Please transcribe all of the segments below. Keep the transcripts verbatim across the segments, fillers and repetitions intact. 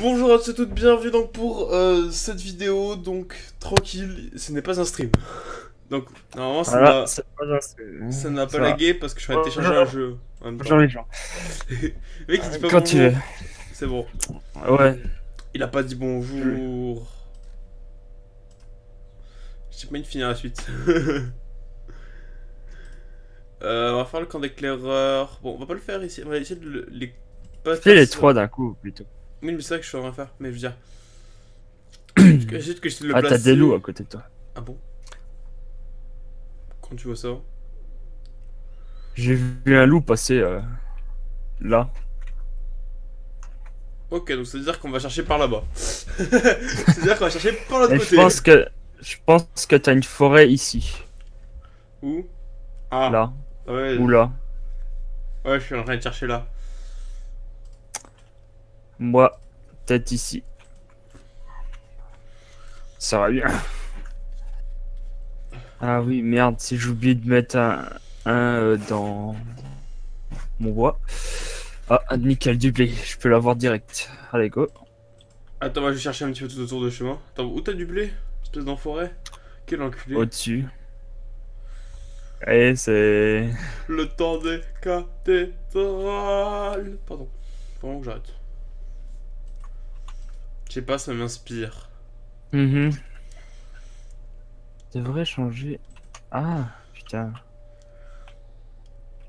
Bonjour à tous et toutes, bienvenue donc pour euh, cette vidéo, donc tranquille, ce n'est pas un stream. Donc normalement ça voilà, n'a pas, pas lagué parce que je suis allé télécharger un jeu. Bonjour les gens. Mec il dit pas quand bonjour. Tu c'est bon. Ouais. Il a pas dit bonjour. Je sais pas une finir la suite. euh, on va faire le camp d'éclaireur. Bon on va pas le faire ici, on va essayer de le, les... Fais les trois d'un coup plutôt. Oui, mais c'est ça que je suis en train de faire, mais je veux dire. que je le ah, t'as des loups à côté de toi. Ah bon? Quand tu vois ça? J'ai vu un loup passer euh, là. Ok, donc ça veut dire qu'on va chercher par là-bas. C'est-à-dire qu'on va chercher par l'autre côté. Je pense que je pense que t'as une forêt ici. Où? Ah. Là. Ouais. Ou là. Ouais, je suis en train de chercher là. Moi, peut-être ici. Ça va bien. Ah oui, merde, si j'ai oublié de mettre un, un euh, dans mon bois. Ah, un nickel du blé, je peux l'avoir direct. Allez, go. Attends, moi je vais chercher un petit peu tout autour de chemin. Attends, où t'as du blé? Espèce d'enfoiré. Quel enculé. Au-dessus. Allez, c'est... Le temps des cathédrales. Pardon, faut vraiment que j'arrête. Je sais pas, ça m'inspire. Mmh. Devrait changer. Ah, putain.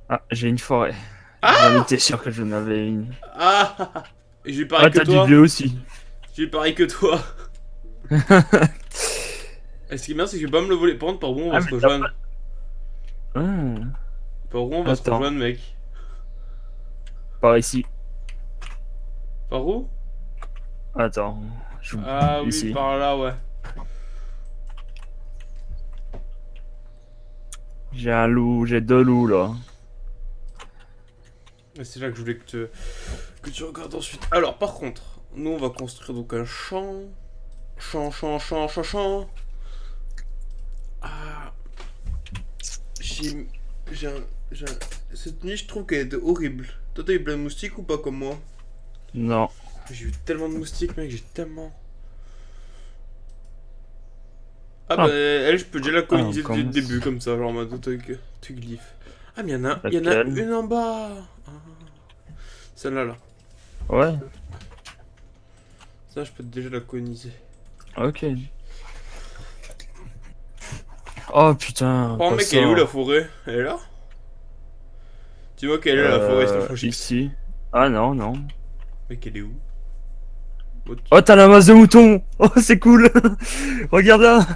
Ah, j'ai une forêt. Ah, j'étais sûr que j'en avais une. Ah, et j'ai pareil ah, que toi. Ah, t'as du blé aussi. J'ai pareil que toi. Et ce qui est bien, c'est que je vais pas me le voler. Par contre, par où on va ah, se rejoindre pas... ah. Par où on va Attends. se rejoindre, mec? Par ici. Par où? Attends, je vous... Ah ici. Oui, par là, ouais. J'ai un loup, j'ai deux loups, là. C'est là que je voulais que tu... que tu regardes ensuite. Alors, par contre, nous, on va construire donc un champ. Champ, champ, champ, champ, champ. Ah. J'ai... j'ai un... j'ai un... Cette nuit, je trouve qu'elle était horrible. Toi, t'as eu plein de moustiques ou pas, comme moi? Non. J'ai eu tellement de moustiques, mec, j'ai tellement... Ah, ah bah, elle, je peux déjà la coloniser ah, dès le début, comme ça, genre en mode truc glyphe. Ah, mais y'en a, y en a une en bas ah. Celle-là, là. Ouais. Ça, je peux déjà la coloniser. Ok. Oh, putain. Oh, mec, ça. Elle est où, la forêt? Elle est là? Tu vois qu'elle est là, euh, la forêt, c'est franchement. Ici. Ah, non, non. Mec, elle est où? What? Oh, t'as la masse de moutons! Oh, c'est cool! Regarde là!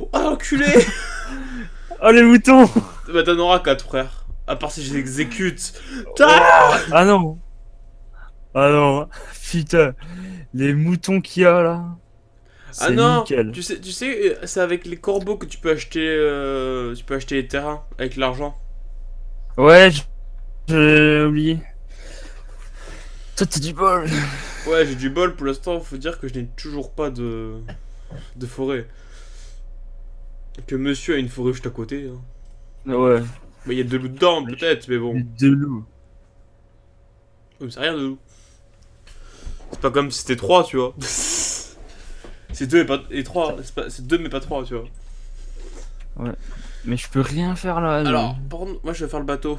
Oh, l'enculé! Oh, les moutons! Bah, t'en auras quatre, frère. À part si je les exécute. Oh. Ah non! Ah non! Putain! Les moutons qu'il y a là! Ah non! Nickel. Tu sais, tu sais c'est avec les corbeaux que tu peux acheter euh, tu peux acheter les terrains avec l'argent. Ouais, j'ai oublié. Toi t'as du bol. Ouais j'ai du bol pour l'instant, faut dire que je n'ai toujours pas de de forêt. Que monsieur a une forêt juste à côté. Hein. Ouais. Mais il y a deux loups dedans peut-être mais bon. Deux loups. Oh, mais c'est rien de loup. C'est pas comme si c'était trois tu vois. C'est deux et pas et trois. C'est pas... deux mais pas trois tu vois. Ouais. Mais je peux rien faire là. Alors par contre, moi je vais faire le bateau.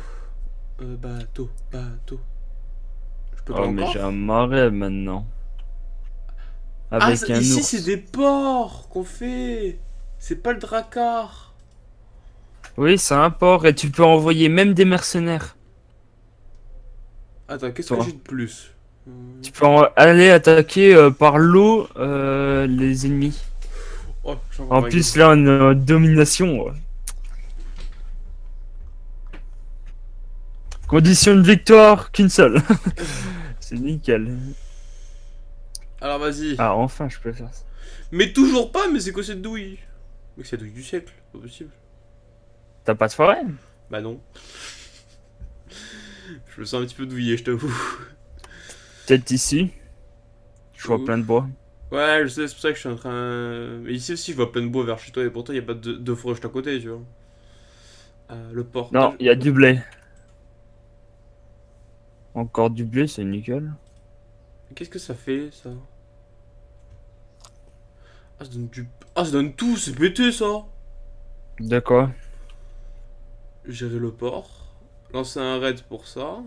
Euh, bateau, bateau. Oh mais j'ai un marais maintenant. Avec ah, un ici ours. C'est des ports qu'on fait. C'est pas le drakkar. Oui c'est un port et tu peux envoyer même des mercenaires. Attends qu'est-ce que j'ai de plus? Tu peux aller attaquer euh, par l'eau euh, les ennemis. Oh, en plus là une euh, domination. Ouais. Condition de victoire qu'une seule. C'est nickel. Alors vas-y. Ah enfin je peux faire ça. Mais toujours pas, mais c'est quoi cette douille? Mais c'est la douille du siècle, pas possible. T'as pas de forêt? Bah non. Je me sens un petit peu douillé, je t'avoue. Peut-être ici. Je vois plein de bois. Ouais je sais, c'est pour ça que je suis en train... Mais ici aussi je vois plein de bois vers chez toi et pourtant il n'y a pas de, de forêt juste à côté, tu vois. Euh, le port. Non, il y a du blé. Encore du blé, c'est nickel. Qu'est-ce que ça fait, ça? Ah, ça donne du... Ah, ça donne tout, c'est pété, ça. D'accord. Gérer le port. Lancer un raid pour ça.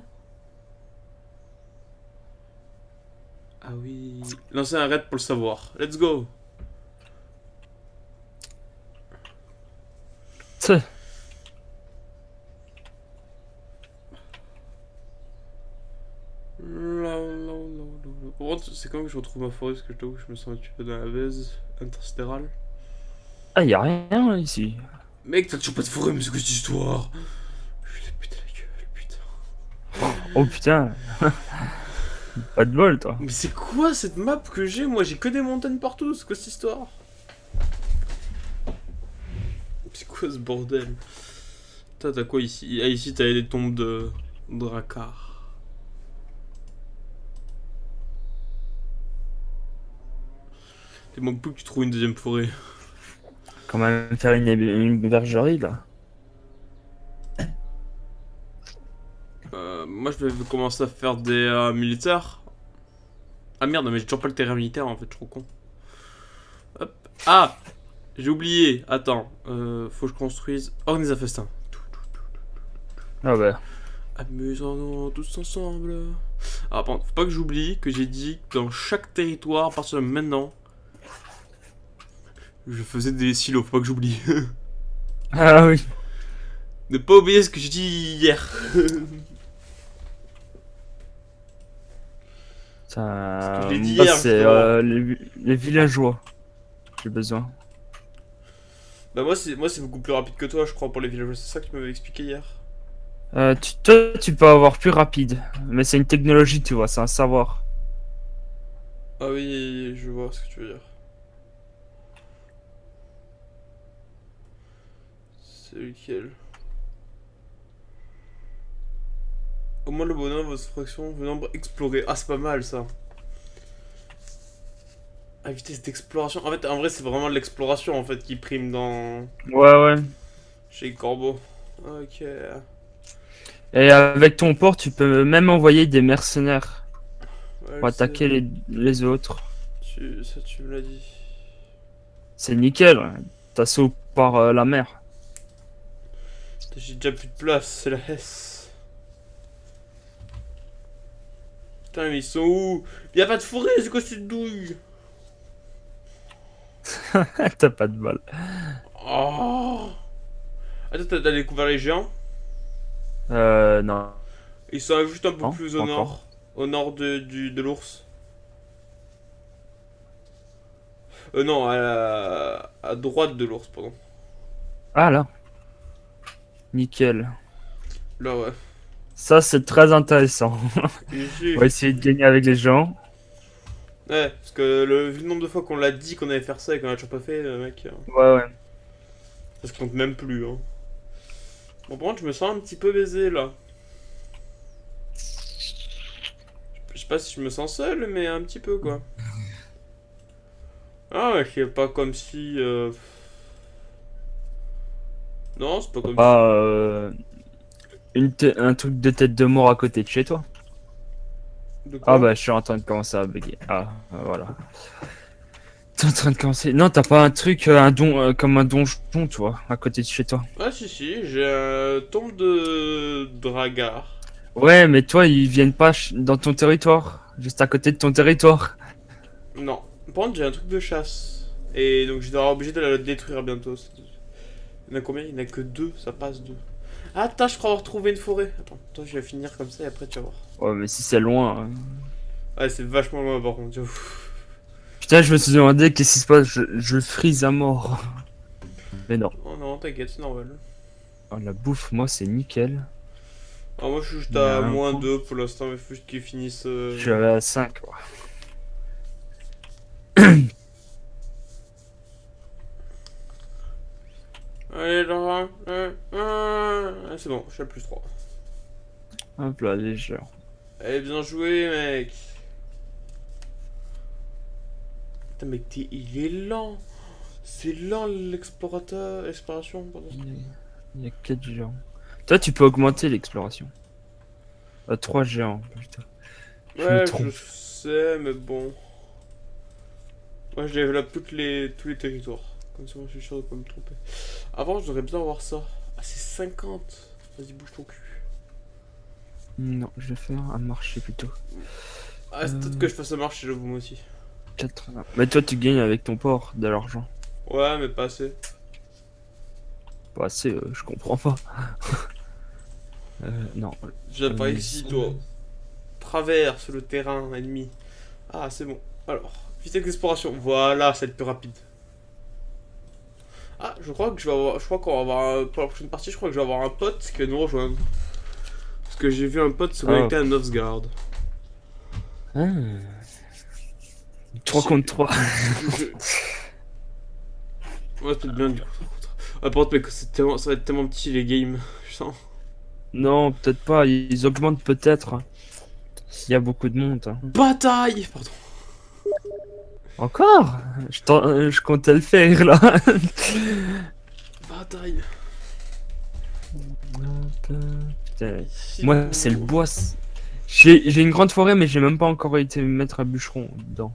Ah oui... Lancer un raid pour le savoir. Let's go. Tch. C'est quand même que je retrouve ma forêt, parce que je t'avoue que je me sens un petit peu dans la baise interstérale. Ah, y'a rien là, ici. Mec, t'as toujours pas de forêt, mais c'est quoi cette histoire? Je l'ai pété la gueule, putain. Oh putain. Pas de bol, toi. Mais c'est quoi cette map que j'ai? Moi, j'ai que des montagnes partout, c'est quoi cette histoire? C'est quoi ce bordel? Putain, t'as quoi ici? Ah, ici, t'as les tombes de Drakkar. Il manque plus que tu trouves une deuxième forêt. Quand même faire une, une bergerie là. Euh, moi je vais commencer à faire des euh, militaires. Ah merde, mais j'ai toujours pas le terrain militaire en fait, je suis trop con. Hop. Ah, j'ai oublié. Attends, euh, faut que je construise. Organise un festin. Ah bah. Amusons-nous tous ensemble. Ah, pardon, faut pas que j'oublie que j'ai dit que dans chaque territoire, à partir de maintenant, je faisais des silos, faut pas que j'oublie. Ah oui. Ne pas oublier ce que j'ai dit hier. Ça... Ce que j'ai dit hier, c'est euh, les, les villageois. J'ai besoin. Bah moi c'est moi c'est beaucoup plus rapide que toi, je crois, pour les villageois. C'est ça que tu m'avais expliqué hier. Euh, tu, toi tu peux avoir plus rapide, mais c'est une technologie, tu vois, c'est un savoir. Ah oui, je vois ce que tu veux dire. C'est lequel? Au moins le bonheur, votre fraction, le nombre exploré. Ah, c'est pas mal ça. Ah, vitesse d'exploration. En fait, en vrai, c'est vraiment de l'exploration en fait qui prime dans. Ouais, ouais. Chez Corbeau. Ok. Et avec ton port, tu peux même envoyer des mercenaires ouais, pour attaquer les, les autres. Tu... Ça, tu me l'as dit. C'est nickel. T'assauts par euh, la mer. J'ai déjà plus de place, c'est la Hesse. Putain, mais ils sont où? Y'a pas de forêt, c'est quoi cette douille? T'as pas de balle. Oh. Attends, t'as découvert les géants? Euh, non. Ils sont juste un peu non, plus au nord. Encore. Au nord de, de, de l'ours. Euh, non, à, la, à droite de l'ours, pardon. Ah là. Nickel. Là, ouais. Ça, c'est très intéressant. On va essayer de gagner avec les gens. Ouais, parce que le, vu le nombre de fois qu'on l'a dit qu'on allait faire ça et qu'on l'a toujours pas fait, mec. Ouais, ouais. Ça se compte même plus. Hein. Bon, par contre, je me sens un petit peu baisé là. Je sais pas si je me sens seul, mais un petit peu quoi. Ah, mais c'est pas comme si. Euh... Non, c'est pas comme ça. Ah, euh, une un truc de tête de mort à côté de chez toi. De quoi? Ah bah je suis en train de commencer à bugger. Ah, euh, voilà. T'es en train de commencer... Non, t'as pas un truc un don, euh, comme un donjon, toi, à côté de chez toi. Ah si, si, j'ai un tombe de Drakkar. Ouais, mais toi, ils viennent pas dans ton territoire. Juste à côté de ton territoire. Non. Par contre, j'ai un truc de chasse. Et donc, je dois être obligé de la détruire bientôt. Il y en a combien? Il n'y en a que deux, ça passe deux. Attends, je crois avoir trouvé une forêt. Attends, toi je vais finir comme ça et après tu vas voir. Ouais, mais si c'est loin. Hein. Ouais, c'est vachement loin par contre. Putain, je me suis demandé qu'est-ce qui se passe, je, je frise à mort. Mais non. Oh non, t'inquiète, c'est normal. Oh, la bouffe, moi c'est nickel. Ah, moi je suis juste à moins deux pour l'instant, mais faut juste qu'ils finissent. Euh... Je suis à cinq, quoi. Allez, là, là, là. Ah, c'est bon, je suis à plus trois. Hop là, léger. Allez, bien joué, mec. Putain, mec, t'es... il est lent. C'est lent l'explorateur. Exploration, pardon. Il y a quatre géants. Toi, tu peux augmenter l'exploration. À trois géants, putain. Je ouais, me trompe. Je... sais, mais bon. Moi, je développe toutes les, tous les territoires. Comme ça, moi, je suis sûr de ne pas me tromper. Avant, j'aurais besoin d'avoir ça. Ah, c'est cinquante. Vas-y, bouge ton cul. Non, je vais faire un marché plutôt. Ah, c'est euh... peut-être que je fasse un marché, là, vous, moi aussi. quatre-vingts. Mais toi, tu gagnes avec ton port de l'argent. Ouais, mais pas assez. Pas assez, euh, je comprends pas. euh, non. J'aime pas ici, toi. Traverse le terrain ennemi. Ah, c'est bon. Alors, vitesse d'exploration. Voilà, c'est le plus rapide. Ah, je crois que je vais avoir. Je crois qu'on va avoir. Un, pour la prochaine partie, je crois que je vais avoir un pote qui va nous rejoindre. Parce que j'ai vu un pote se connecter oh. à Northgard. Ah. trois contre trois. je... Ouais, c'est bien du coup. Ah, par contre, mais c'est tellement... ça va être tellement petit les games. Je sens. Non, peut-être pas. Ils augmentent peut-être. S'il y a beaucoup de monde. Hein. Bataille. Pardon. Encore je, euh, je comptais le faire là. Bataille. Putain. Moi, c'est le bois. J'ai une grande forêt, mais j'ai même pas encore été mettre un bûcheron dedans.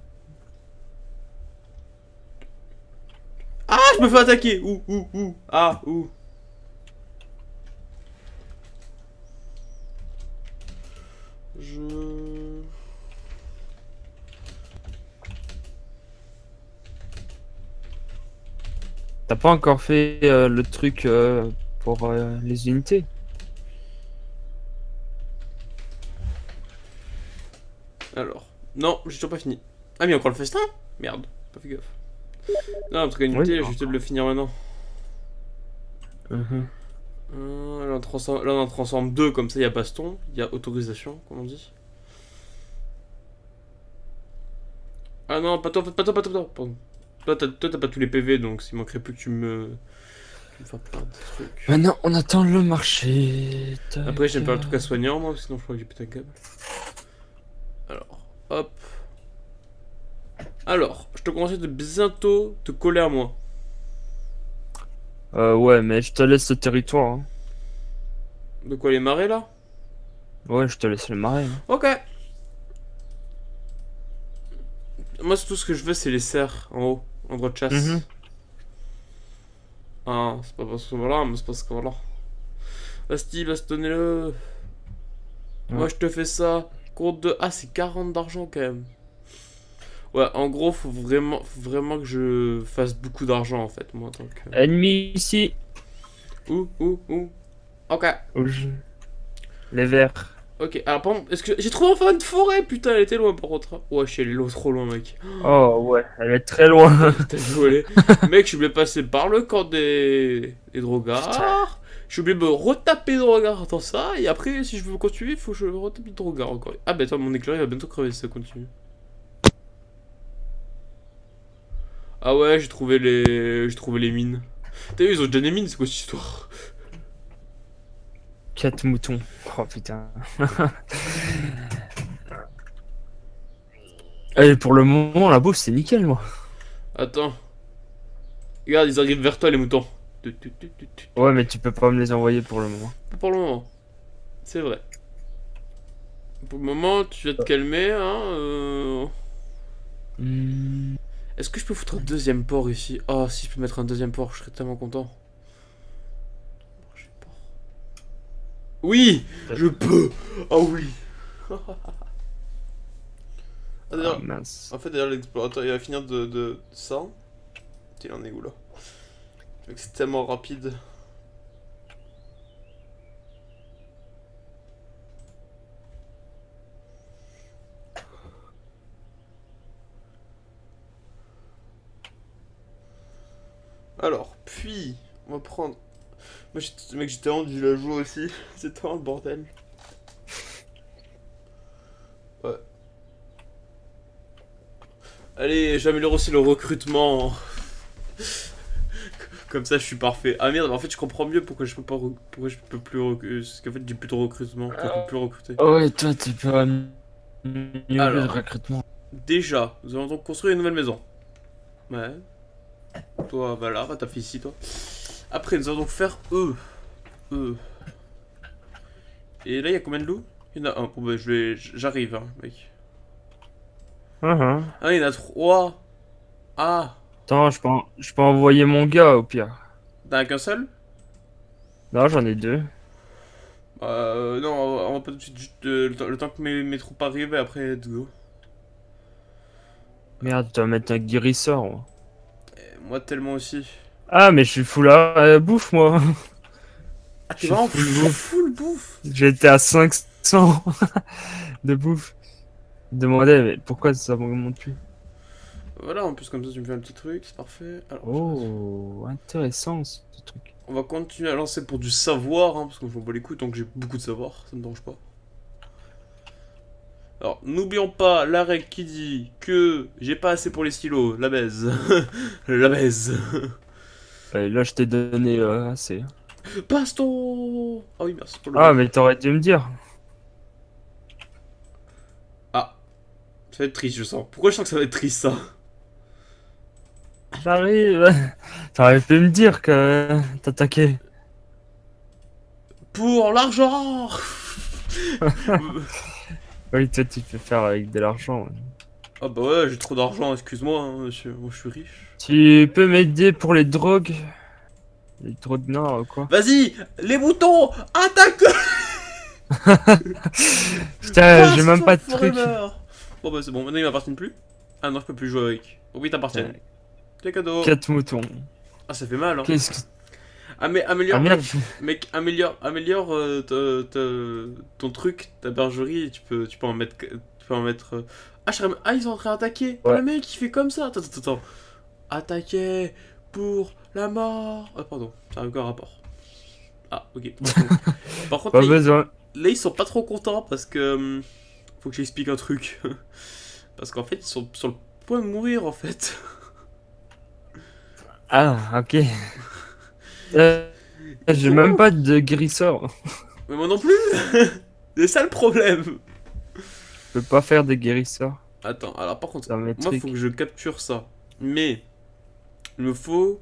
Ah, je me fais attaquer. Ouh, ouh, ouh. Ah, ouh. Je... T'as pas encore fait euh, le truc euh, pour euh, les unités? Alors, non, j'ai toujours pas fini. Ah mais encore le festin? Merde, pas fait gaffe. Non, parce que l'unité, oui, je vais peut-être le finir maintenant. Uh-huh. Hum, là, on transforme, là on en transforme deux, comme ça il y a baston, il y a autorisation, comme on dit. Ah non, pas toi, pas toi, pas toi, pas toi. Toi t'as pas tous les P V donc il manquerait plus que tu me... Tu me fasses plein de trucs. Maintenant on attend le marché. Après j'aime pas le truc à soignant moi, sinon je crois que j'ai pété un câble. Alors, hop. Alors, je te conseille de bientôt te coller à moi. Euh, ouais, mais je te laisse ce territoire. Hein. De quoi les marais là? Ouais, je te laisse les marais. Hein. Ok. Moi, c'est tout ce que je veux, c'est les cerfs en haut, en droit de chasse. Mm-hmm. Ah, c'est pas parce que voilà, mais c'est parce que voilà. Basti, bastonnez-le. Ouais. Moi, je te fais ça. Compte de. Ah, c'est quarante d'argent quand même. Ouais, en gros, faut vraiment, faut vraiment que je fasse beaucoup d'argent, en fait, moi, en tant que... Ennemi, ici. Où, où, où? Ok. Rouge. Les verts. Ok, alors, par exemple, est-ce que... J'ai trouvé enfin une forêt, putain, elle était loin, par contre. Ouais, je suis allé trop loin, mec. Oh, ouais, elle est très loin. T'as joué. Mec, je voulais passer par le camp des... des drogards. Je voulais me retaper les drogards dans ça, et après, si je veux continuer, il faut que je retape les drogards encore. Ah, bah, attends, mon éclairé va bientôt crever si ça continue. Ah ouais, j'ai trouvé les j'ai trouvé les mines. T'as vu, ils ont déjà des mines, c'est quoi cette histoire? Quatre moutons. Oh putain. Allez, pour le moment, la bouffe, c'est nickel, moi. Attends. Regarde, ils arrivent vers toi, les moutons. Ouais, mais tu peux pas me les envoyer pour le moment. Pour le moment. C'est vrai. Pour le moment, tu vas te calmer, hein. Euh... Mmh. Est-ce que je peux foutre un deuxième port ici? Oh, si je peux mettre un deuxième port, je serais tellement content. Oui, je peux. Oh oui. Ah, d'ailleurs, oh, en fait, d'ailleurs, l'explorateur, il va finir de, de, de ça. Il en est où là? C'est tellement rapide. Alors, puis, on va prendre... Moi, mec, j'étais en du la joue aussi. C'est tellement le bordel. Ouais. Allez, j'améliore aussi le recrutement. Comme ça, je suis parfait. Ah merde, mais en fait, je comprends mieux pourquoi je peux pas... Pourquoi je peux plus recruter. Parce qu'en fait, j'ai plus de recrutement. Je peux plus recruter. Oh ouais, toi, tu peux... Alors, de recrutement. Déjà, nous allons donc construire une nouvelle maison. Ouais. Toi, bah là, t'as fait ici, toi. Après, nous allons donc faire E. E. Et là, il y a combien de loups? Il y en a un. Bon, bah, j'arrive, hein, mec. Uh-huh. Ah, il y en a trois. Ah. Attends, je peux, en... je peux envoyer mon gars au pire. T'as qu'un seul? Non, j'en ai deux. Euh, non, on va pas tout de suite, juste euh, le temps que mes, mes troupes arrivent et après, let's go. Merde, tu vas mettre un guérisseur, moi. Moi, tellement aussi. Ah, mais je suis full à euh, bouffe, moi. Ah, t'es vraiment full, full, full bouffe. J'étais à cinq cents de bouffe. Demandez, mais pourquoi ça m'augmente plus? Voilà, en plus, comme ça, tu me fais un petit truc, c'est parfait. Alors, oh, intéressant ce truc. On va continuer à lancer pour du savoir, hein, parce que je m'en bats les couilles tant que j'ai beaucoup de savoir, ça me dérange pas. Alors, n'oublions pas la règle qui dit que j'ai pas assez pour les stylos, la baise. La baise. Allez, là, je t'ai donné euh, assez. Baston. Ah oui, merci pour le. Ah, mais t'aurais dû me dire. Ah, ça va être triste, je sens. Pourquoi je sens que ça va être triste, ça? J'arrive. T'aurais pu me dire que t'attaquais. Pour l'argent. Oui, toi tu peux faire avec de l'argent. Ouais. Ah bah ouais, j'ai trop d'argent, excuse-moi, hein, monsieur. Moi je suis riche. Tu peux m'aider pour les drogues? Les drogues non, quoi. Vas-y, les boutons, attaque. Putain, j'ai même pas de truc. Bon bah c'est bon, maintenant il m'appartient plus. Ah non, je peux plus jouer avec. Oh, oui, t'appartiennent. Ouais. T'es cadeau. quatre moutons. Ah, ça fait mal, hein. Qu'est-ce que... Amé améliore, ah, mec, améliore, améliore euh, te, te, ton truc, ta bergerie, tu peux, tu peux en mettre... Tu peux en mettre euh... ah, je... ah, ils sont en train d'attaquer. Ouais. Ah, le mec, il fait comme ça. Attends, attends, attends. Attaquer pour la mort. Ah, pardon, ça a encore un rapport. Ah, ok. Par contre, pas là, besoin. Ils, là, ils sont pas trop contents parce que... Faut que j'explique un truc. Parce qu'en fait, ils sont sur le point de mourir, en fait. Ah, ok. Euh, J'ai même pas de guérisseur. Mais moi non plus. C'est ça le problème. Je peux pas faire des guérisseurs. Attends, alors par contre, moi trucs. Faut que je capture ça. Mais, il me faut...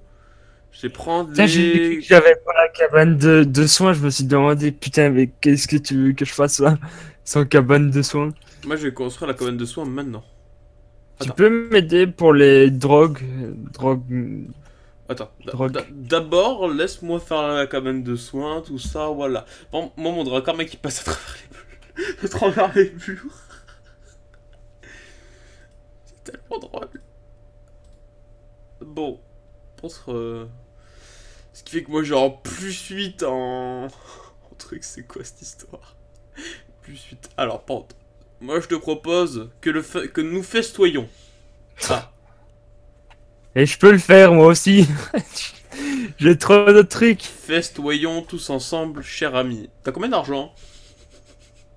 Je vais prendre les... J'ai vu que j'avais pas la cabane de, de soins, je me suis demandé, putain, mais qu'est-ce que tu veux que je fasse là, sans cabane de soins? Moi, je vais construire la cabane de soins maintenant. Attends. Tu peux m'aider pour les drogues, drogues... Attends, d'abord laisse-moi faire la cabane de soins, tout ça, voilà. Bon, moi mon dracard mec il passe à travers les murs. À travers les murs. C'est tellement drôle. Bon, je pense que... Ce qui fait que moi j'ai en plus huit en... en truc, c'est quoi cette histoire? Plus huit. Alors, pente. Moi je te propose que, le fe... que nous festoyons. Ah. Et je peux le faire moi aussi. J'ai trop de trucs. Festoyons tous ensemble, cher ami. T'as combien d'argent?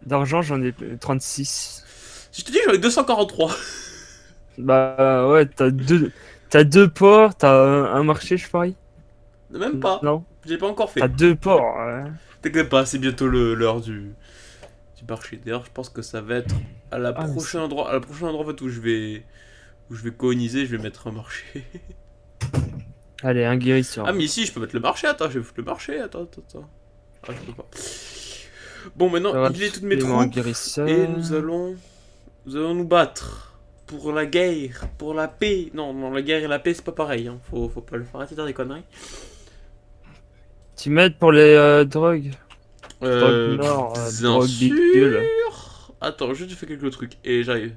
D'argent, j'en ai trente-six. Si je te dis, j'en ai deux cent quarante-trois. Bah ouais, t'as deux, t'as deux ports, t'as un marché, je parie. Même pas. Non. J'ai pas encore fait. T'as deux ports. Ouais. T'inquiète pas, c'est bientôt l'heure du, du marché. D'ailleurs, je pense que ça va être à la ah, prochaine endroit, à la prochaine endroit en fait, où je vais. Je vais coloniser, je vais mettre un marché. Allez, un guérisseur. Ah, mais ici, je peux mettre le marché. Attends, je vais foutre le marché. Attends, attends, attends. Ah, je peux pas. Bon, maintenant, il est toutes mes troupes. Et nous allons, nous allons nous battre. Pour la guerre, pour la paix. Non, non, la guerre et la paix, c'est pas pareil. Hein. Faut, faut pas le faire. Arrêtez de dire des conneries. Tu m'aides pour les euh, drogues. Euh, drogue nord, drogue bidule. Attends, je te fais quelques trucs. Et j'arrive.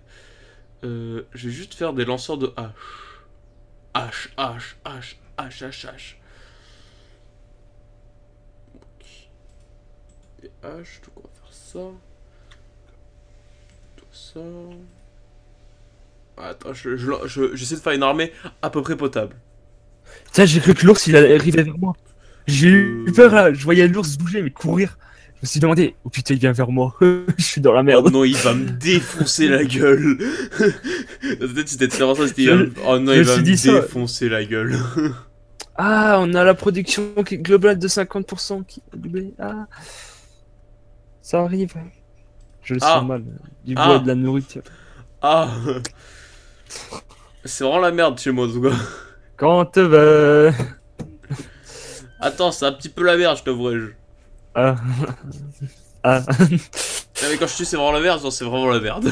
Euh, je vais juste faire des lanceurs de hache. H, H, H, H, H, H. Des H, donc on va faire ça. Tout ça. Attends, j'essaie je, je, je, de faire une armée à peu près potable. Tiens, j'ai cru que l'ours il arrivait vers moi. J'ai eu peur là, je voyais l'ours bouger mais courir. Je me suis demandé, oh putain il vient vers moi, je suis dans la merde. Oh non il va me défoncer la gueule. Peut-être c'était tellement ça, c'était oh non je il va me défoncer ça. La gueule. Ah on a la production globale de cinquante pour cent qui a doublé. Ah ça arrive. Je le ah. sens mal, du bois ah. de la nourriture. Ah c'est vraiment la merde chez moi en tout cas. Quand te veux. Attends c'est un petit peu la merde je t'avoue. Ah. Ah. Non, mais quand je suis c'est vraiment la merde, c'est vraiment la merde.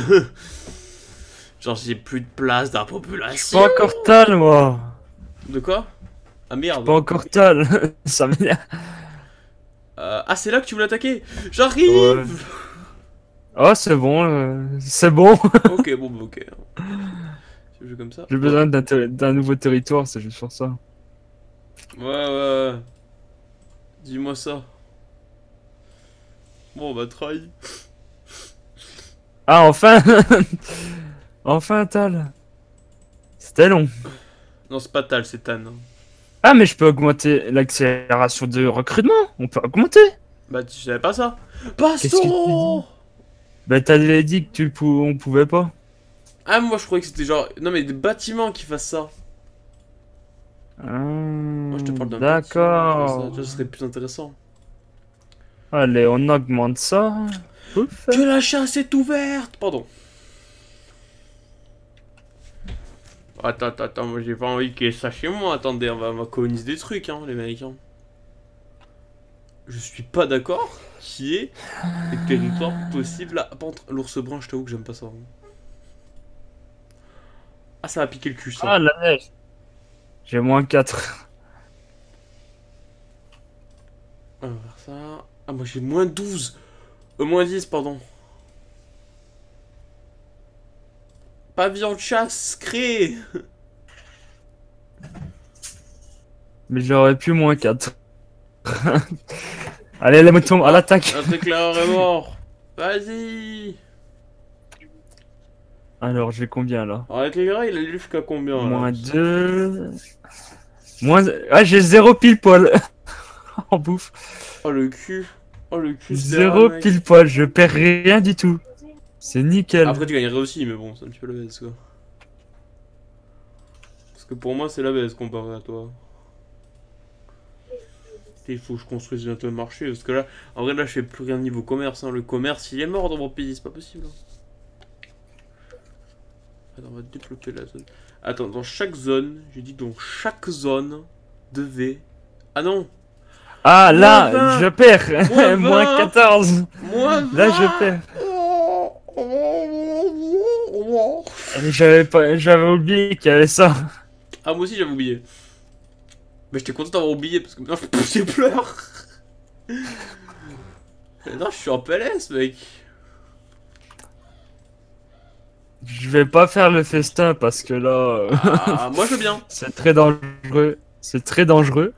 Genre j'ai plus de place dans la population. Pas encore tal moi. De quoi? Ah merde. Pas encore tal. Ça m'énerve. Euh, ah c'est là que tu voulais attaquer. J'arrive. Ouais. Oh c'est bon, euh, c'est bon. Ok bon bah, ok. Je joue comme ça. J'ai besoin d'un nouveau territoire, c'est juste pour ça. Ouais ouais. Dis-moi ça. Bon, on va trahir. Ah, enfin. Enfin, Tal. C'était long. Non, c'est pas Tal, c'est Tan. Ah, mais je peux augmenter l'accélération de recrutement. On peut augmenter. Bah, tu savais pas ça. Baston. Bah, t'avais dit que tu le pou... on pouvait pas. Ah, moi, je croyais que c'était genre... Non, mais des bâtiments qui fassent ça. Hum, moi, je te parle d'un d'accord. Ça, ça serait plus intéressant. Allez, on augmente ça. Ouf. Que la chasse est ouverte. Pardon. Attends, attends, attends, moi j'ai pas envie qu'il y ait ça chez moi. Attendez, on va, on va coloniser des trucs, hein, les mecs. Hein. Je suis pas d'accord qui est les territoires possibles à pendre. L'ours brun, je t'avoue que j'aime pas ça. Hein. Ah, ça va piquer le cul, ça. Ah, la neige. J'ai moins quatre. On va faire ça. Ah, moi j'ai moins douze. Euh, moins dix, pardon. Pavillon de chasse créé. Mais j'aurais pu moins quatre. Allez, la moto à l'attaque. Un truc là, on est mort. Vas-y. Alors, j'ai combien là? Avec les gars, il a lu jusqu'à combien là? Moins deux. Moins... Ah, j'ai zéro pile poil. En bouffe. Oh le cul. Oh le cul. Zéro derrière, pile poil, je perds rien du tout. C'est nickel. Après, tu gagnerais aussi, mais bon, c'est un petit peu la baisse quoi. Parce que pour moi, c'est la baisse comparé à toi. Il faut que je construise bientôt le marché. Parce que là, en vrai, là, je fais plus rien niveau commerce. Hein. Le commerce, il est mort dans mon pays, c'est pas possible. Hein. Attends, on va débloquer la zone. Attends, dans chaque zone, j'ai dit dans chaque zone devait. Ah non. Ah là, je perds. Moins, moins quatorze. Moins vingt. Là, je perds. J'avais pas... j'avais oublié qu'il y avait ça. Ah moi aussi j'avais oublié. Mais j'étais content d'avoir oublié parce que maintenant je pleure. Non, je suis en P L S, mec. Je vais pas faire le festin parce que là. Ah, moi je veux bien. C'est très dangereux. C'est très dangereux.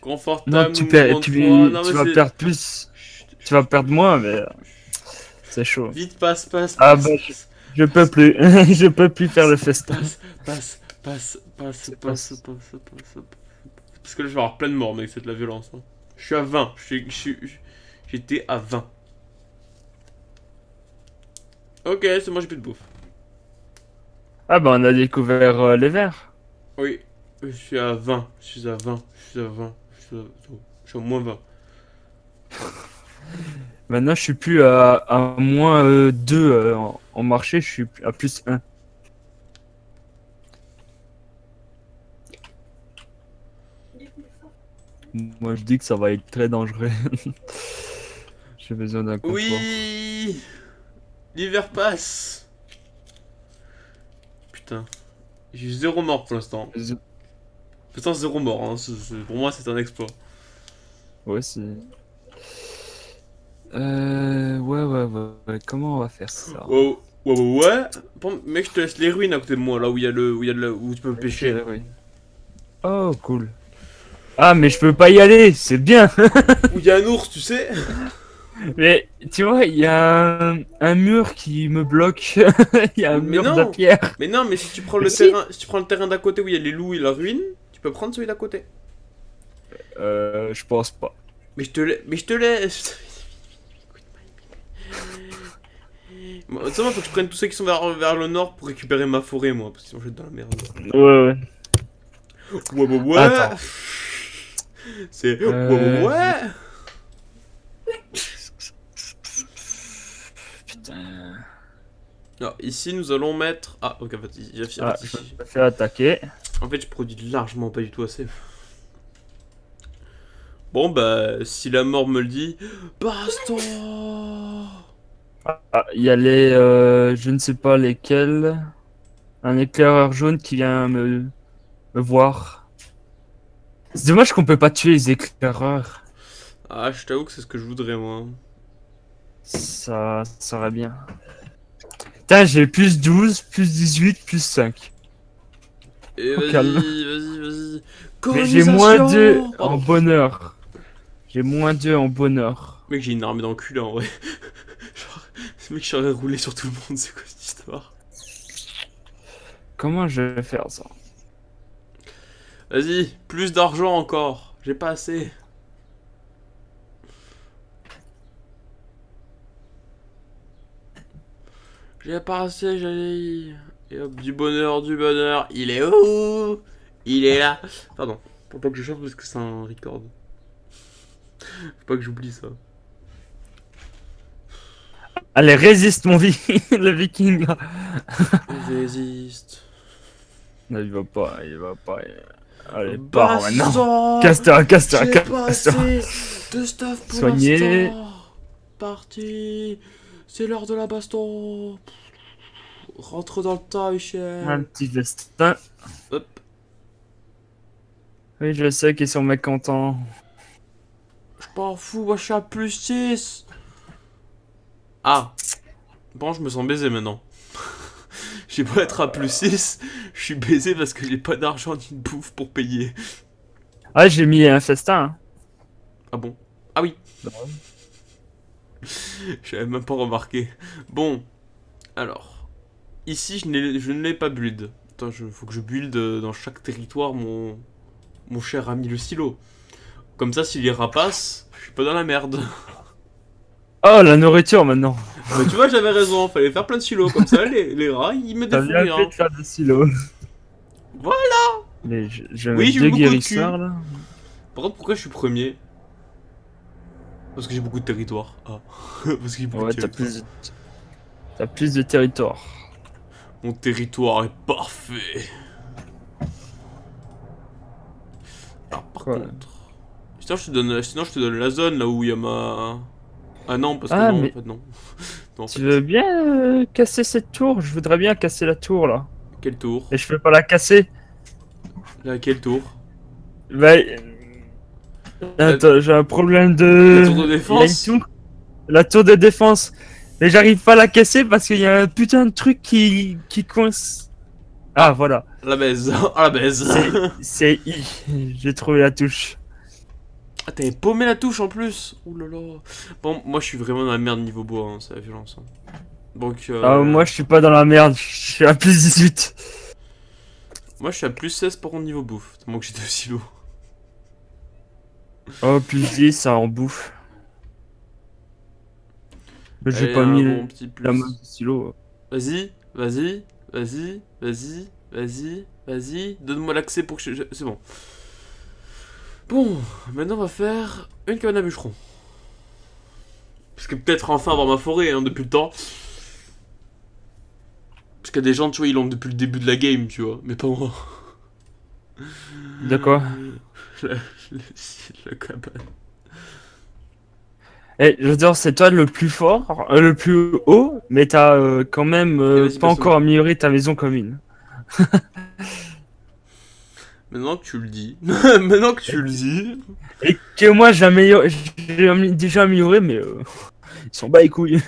Confortable. Non, tu perds, tu, non, tu vas perdre plus. Chut, tu vas perdre moins, mais c'est chaud. Vite passe passe. Ah passe, bah je, je passe, peux plus. Je peux plus passe, faire le festin. Passe passe passe passe passe passe passe. Parce que là je vais avoir plein de morts, mec, c'est de la violence. Hein. Je suis à vingt. J'étais à vingt. Ok, c'est moi, j'ai plus de bouffe. Ah bah on a découvert euh, les verts. Oui, je suis à vingt, je suis à vingt, je suis à vingt, je suis à, je suis à moins vingt. Maintenant je suis plus à, à moins euh, deux euh, en, en marché, je suis à plus un. Moi je dis que ça va être très dangereux. J'ai besoin d'un confort. Oui. L'hiver passe. Putain, j'ai zéro mort pour l'instant. Putain, zéro mort, hein. c est, c est, pour moi c'est un exploit. Ouais, c'est... Euh... Ouais, ouais, ouais, ouais, comment on va faire ça? Oh, ouais, ouais, ouais. Bon, mec, je te laisse les ruines à côté de moi, là où il y a le... où, y a le, où tu peux pêcher. Oui. Oh, cool. Ah, mais je peux pas y aller, c'est bien. Où il y a un ours, tu sais. Mais tu vois, il y a un, un mur qui me bloque. Il y a un mais mur non. de la pierre. Mais non, mais si tu prends le si. terrain, si tu prends le terrain d'à côté où il y a les loups et la ruine, tu peux prendre celui d'à côté. Euh, je pense pas. Mais je te, la... mais je te laisse. Bon, de toute façon, faut que je prenne tous ceux qui sont vers, vers le nord pour récupérer ma forêt, moi, parce que sinon je vais être dans la merde. Ouais, ouais. Ouais, ouais, ouais. C'est euh... ouais, ouais, ouais. Alors, ici nous allons mettre... Ah ok, en fait, j'ai fait... Ah, je me fais attaquer. En fait je produis largement pas du tout assez. Bon bah si la mort me le dit... Baston. Ah, il y a les... Euh, je ne sais pas lesquels... un éclaireur jaune qui vient me, me voir. C'est dommage qu'on peut pas tuer les éclaireurs. Ah, je t'avoue que c'est ce que je voudrais, moi. Ça, ça va bien. Putain, j'ai plus douze, plus dix-huit, plus cinq. Et vas-y, vas-y, vas-y. Mais j'ai moins deux en bonheur. J'ai moins deux en bonheur. Mec, j'ai une armée d'enculé en vrai. Genre, ce mec, je serais roulé sur tout le monde, c'est quoi cette histoire? Comment je vais faire ça? Vas-y, plus d'argent encore. J'ai pas assez. J'ai pas assez, j'allais... Et hop, du bonheur, du bonheur. Il est où? Il est là. Pardon, faut pas que je chante parce que c'est un record. Faut pas que j'oublie ça. Allez, résiste mon vi... le viking là. Résiste. Non, il va pas, il va pas. Il... Allez, pars maintenant. Casse-toi, casse-toi, casse-toi. Deux staff pour soigner. Parti. C'est l'heure de la baston. Rentre dans le tas, Michel. Un petit destin. Hop. Oui, je sais qu'ils sont mécontents. Je m'en fous, moi je suis à plus six. Ah. Bon, je me sens baisé maintenant. J'ai beau être à plus six, je suis baisé parce que j'ai pas d'argent ni de bouffe pour payer. Ah, j'ai mis un festin. Ah bon? Ah oui. Non. J'avais même pas remarqué. Bon, alors ici je, je ne l'ai pas build. Attends, il faut que je build dans chaque territoire mon, mon cher ami le silo. Comme ça, s'il y rapace, je suis pas dans la merde. Oh, la nourriture maintenant. Mais tu vois, j'avais raison, fallait faire plein de silos. Comme ça, les, les rats ils me défouillent, hein. Faire des silos. Voilà. Mais je, je oui, j'ai eu beaucoup de cul. Là. Par contre, pourquoi je suis premier? Parce que j'ai beaucoup de territoire. Ah. Parce que ouais, t'as plus, de... t'as plus de territoire. Mon territoire est parfait. Alors par ouais. contre... Sinon je, te donne... Sinon je te donne la zone là où il y a ma... Ah non, parce que ah, non, mais... en fait non. non en tu fait... veux bien euh, casser cette tour? Je voudrais bien casser la tour là. Quelle tour? Et je peux pas la casser. Là, quelle tour? Bah... Attends, j'ai un problème de... La tour de défense. Tour... La tour de défense. Mais j'arrive pas à la casser parce qu'il y a un putain de truc qui, qui coince. Ah, voilà. La baise. Ah, la baise. C'est I. J'ai trouvé la touche. Ah, t'avais paumé la touche en plus. Ouh là là. Bon, moi je suis vraiment dans la merde niveau bois, hein, c'est la violence. Hein. Donc... Euh... Ah, moi je suis pas dans la merde. Je suis à plus dix-huit. Moi je suis à plus seize par contre niveau bouffe. Tellement que j'ai deux silos. Oh, plus dix, ça en bouffe. J'ai pas mis bon petit plus. La main du silo. Vas-y, vas-y, vas-y, vas-y, vas-y, vas-y. Donne-moi l'accès pour que je... C'est bon. Bon, maintenant on va faire une cabane à bûcheron. Parce que peut-être enfin avoir ma forêt, hein, depuis le temps. Parce qu'il y a des gens, tu vois, ils l'ont depuis le début de la game, tu vois. Mais pas moi. De quoi? La, le, la cabane. Eh, je veux dire, c'est toi le plus fort, euh, le plus haut, mais t'as euh, quand même euh, pas encore amélioré ta maison commune. Maintenant que tu le dis, maintenant que tu le dis, et que moi j'ai déjà amélioré, mais euh, ils sont bas les couilles.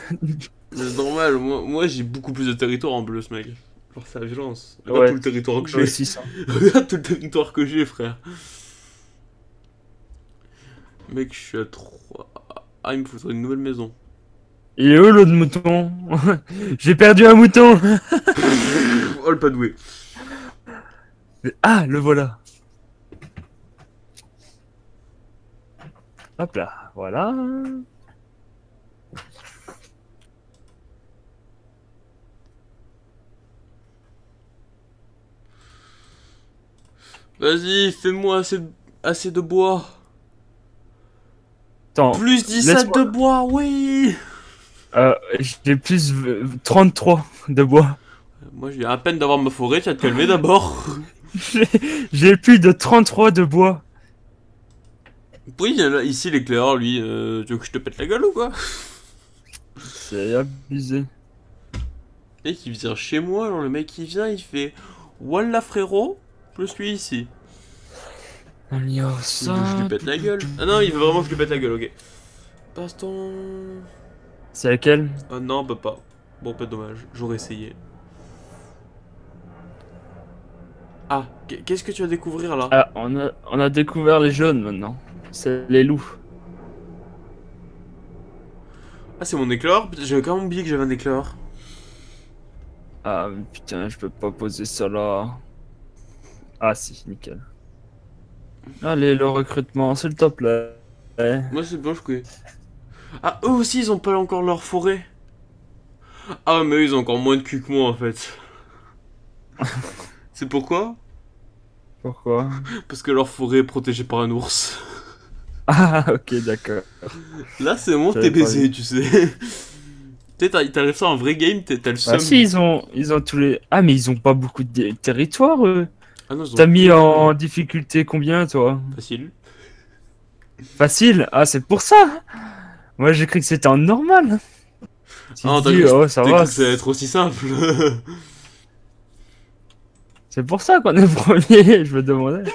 C'est normal, moi, moi j'ai beaucoup plus de territoire en bleu, ce mec. Pour sa violence. Regarde ouais, tout le territoire que j'ai. Regarde tout le territoire que j'ai, frère. Mec, je suis à trois. Ah, il me faudrait une nouvelle maison. Il est où l'autre mouton? J'ai perdu un mouton. Oh, le pas doué. Ah, le voilà. Hop là, voilà. Vas-y, fais-moi assez, assez de bois. Attends, plus dix-sept de bois, oui. Euh, j'ai plus trente-trois de bois. Moi, j'ai à peine d'avoir ma forêt, tu vas te calmer d'abord. J'ai plus de trente-trois de bois. Oui, ici l'éclaireur, lui, euh, tu veux que je te pète la gueule ou quoi? C'est abusé. Et qui vient chez moi, genre le mec qui vient, il fait Wallah frérot, je suis ici. Je lui pète la gueule. Ah non, il veut vraiment que je lui pète la gueule, ok. Baston. C'est laquelle? Ah non, bah pas. Bon, pas dommage, j'aurais essayé. Ah, qu'est-ce que tu vas découvrir là? Ah, on a, on a découvert les jaunes maintenant. C'est les loups. Ah, c'est mon éclair? J'avais quand même oublié que j'avais un éclair. Ah, putain, je peux pas poser ça là. Ah, si, nickel. Allez, le recrutement, c'est le top là. Ouais. Moi, c'est bon, je couille. Ah, eux aussi, ils ont pas encore leur forêt. Ah, mais eux, ils ont encore moins de cul que moi en fait. C'est pourquoi? Pourquoi? Parce que leur forêt est protégée par un ours. Ah, ok, d'accord. Là, c'est bon, t'es baisé, tu sais. Tu sais, t'arrives ça en vrai game, t'as le seum. Ah, si, ils ont, ils ont tous les. Ah, mais ils ont pas beaucoup de territoire, eux. Ah, non, t'as mis en difficulté combien, toi? Facile. Facile? Ah, c'est pour ça. Moi, j'ai cru que c'était en normal. Ah, t'as cru que ça va être aussi simple. C'est pour ça qu'on est premier, je me demandais.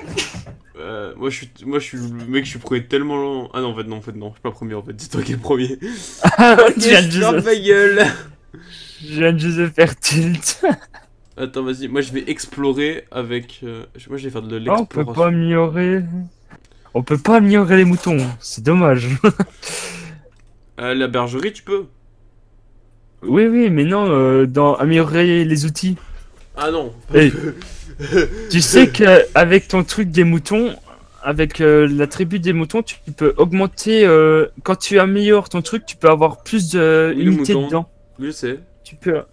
Euh, moi je suis, moi je suis, mec, je suis premier tellement long. Ah non, en fait non, en fait non, je suis pas premier en fait. C'est toi qui es premier. Ah, okay, tu viens je de ma gueule. Je viens de faire tilt. Attends, vas-y, moi je vais explorer avec. Euh... Moi je vais faire de l'exploration. Oh, on peut pas améliorer. On peut pas améliorer les moutons, c'est dommage. euh, la bergerie, tu peux. Oui, oui, mais non, euh, dans améliorer les outils. Ah non. Hey, tu sais qu'avec ton truc des moutons, avec euh, la tribu des moutons, tu peux augmenter... Euh, quand tu améliores ton truc, tu peux avoir plus d'unités de, oui, dedans. Oui, je sais. Tu peux...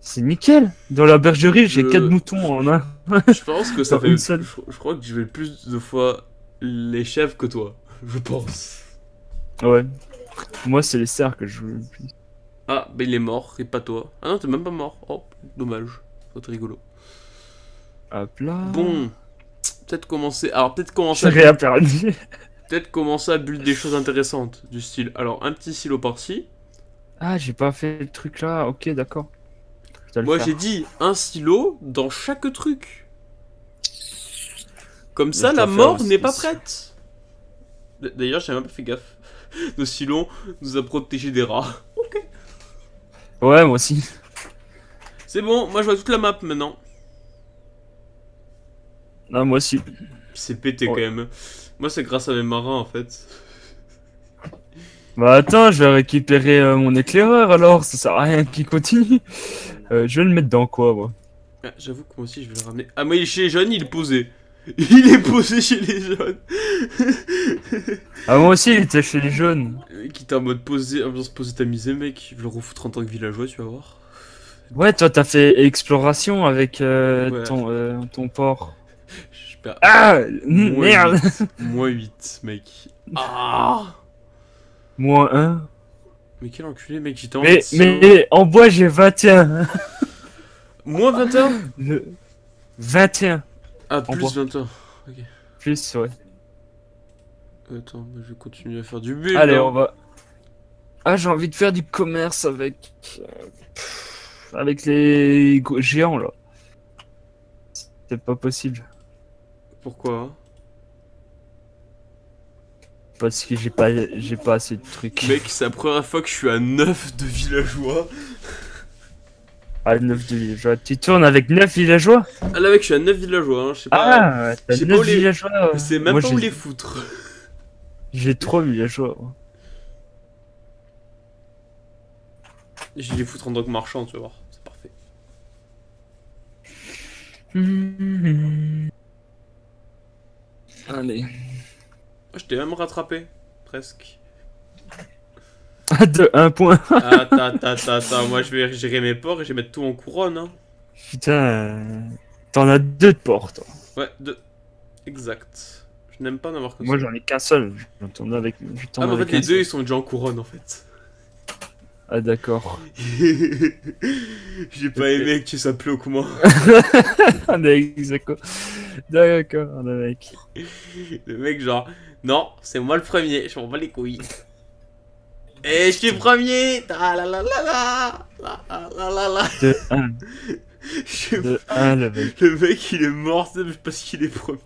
C'est nickel. Dans la bergerie, j'ai quatre euh... moutons en un. Je pense que ça fait... Seule... Je crois que je vais plus de fois les chèvres que toi. Je pense. Ouais. Moi, c'est les cerfs que je veux. Ah, bah il est mort, et pas toi. Ah non, t'es même pas mort. Oh, dommage. C'est rigolo. Hop là. Bon, peut-être commencer. Alors peut-être commencer. À... rien perdu. Peut-être commencer à build des choses intéressantes du style. Alors un petit silo par-ci. Ah, j'ai pas fait le truc là. Ok, d'accord. Moi j'ai dit un silo dans chaque truc. Comme ça, la mort n'est pas prête. D'ailleurs, j'ai même pas fait gaffe. Nos silos nous a protégé des rats. Ok. Ouais, moi aussi. C'est bon, moi je vois toute la map maintenant. Ah, moi aussi. C'est pété ouais. Quand même. Moi c'est grâce à mes marins en fait. Bah attends, je vais récupérer euh, mon éclaireur alors, ça sert à rien qu'il continue. Euh, je vais le mettre dans quoi moi ah, j'avoue que moi aussi je vais le ramener. Ah mais il est chez les jeunes, il est posé. Il est posé chez les jeunes. Ah moi aussi il était chez les jeunes. Qui était en mode posé, ambiance posée tamisée mec. Je vais le refoutre en tant que villageois, tu vas voir. Ouais, toi t'as fait exploration avec euh, ouais. ton, euh, ton port. Je perds... Ah moins merde huit. Moins huit, mec. Ah moins un. Mais quel enculé, mec, j'étais en mais, mais en bois, j'ai vingt et un. Moins vingt et un Le... vingt et un. Ah, plus vingt et un. Ok. Plus, ouais. Attends, je vais continuer à faire du build. Allez, hein. On va... Ah, j'ai envie de faire du commerce avec... Avec les géants là. C'est pas possible. Pourquoi? Parce que j'ai pas j'ai pas assez de trucs. Mec, c'est la première fois que je suis à neuf de villageois. Ah neuf de villageois. Tu tournes avec neuf villageois? Ah là mec, je suis à neuf villageois, hein. Je sais pas. Ah t'as neuf villageois. Je sais même pas où les foutre. J'ai trois villageois. Je vais les foutre en tant que marchand, tu vas voir, c'est parfait. Mmh. Allez. Je t'ai même rattrapé, presque. Ah, de un point. Ah, ta, ta, ta, ta. Moi je vais gérer mes ports et je vais mettre tout en couronne. Hein. Putain, t'en as deux de ports, toi. Ouais, deux. Exact. Je n'aime pas n'avoir que moi, ça. Moi j'en ai qu'un seul, j'en tourne avec. Ah, mais en fait, les deux ils sont déjà en couronne en fait. Ah d'accord. J'ai pas aimé que tu s'appelais au comment. On est exactement. D'accord, le mec. Le mec genre, non, c'est moi le premier, je m'en bats les couilles. Et je suis premier. Ah la la la la la la la la. De un. Je suis de un, le mec. Le mec il est mort parce qu'il est premier.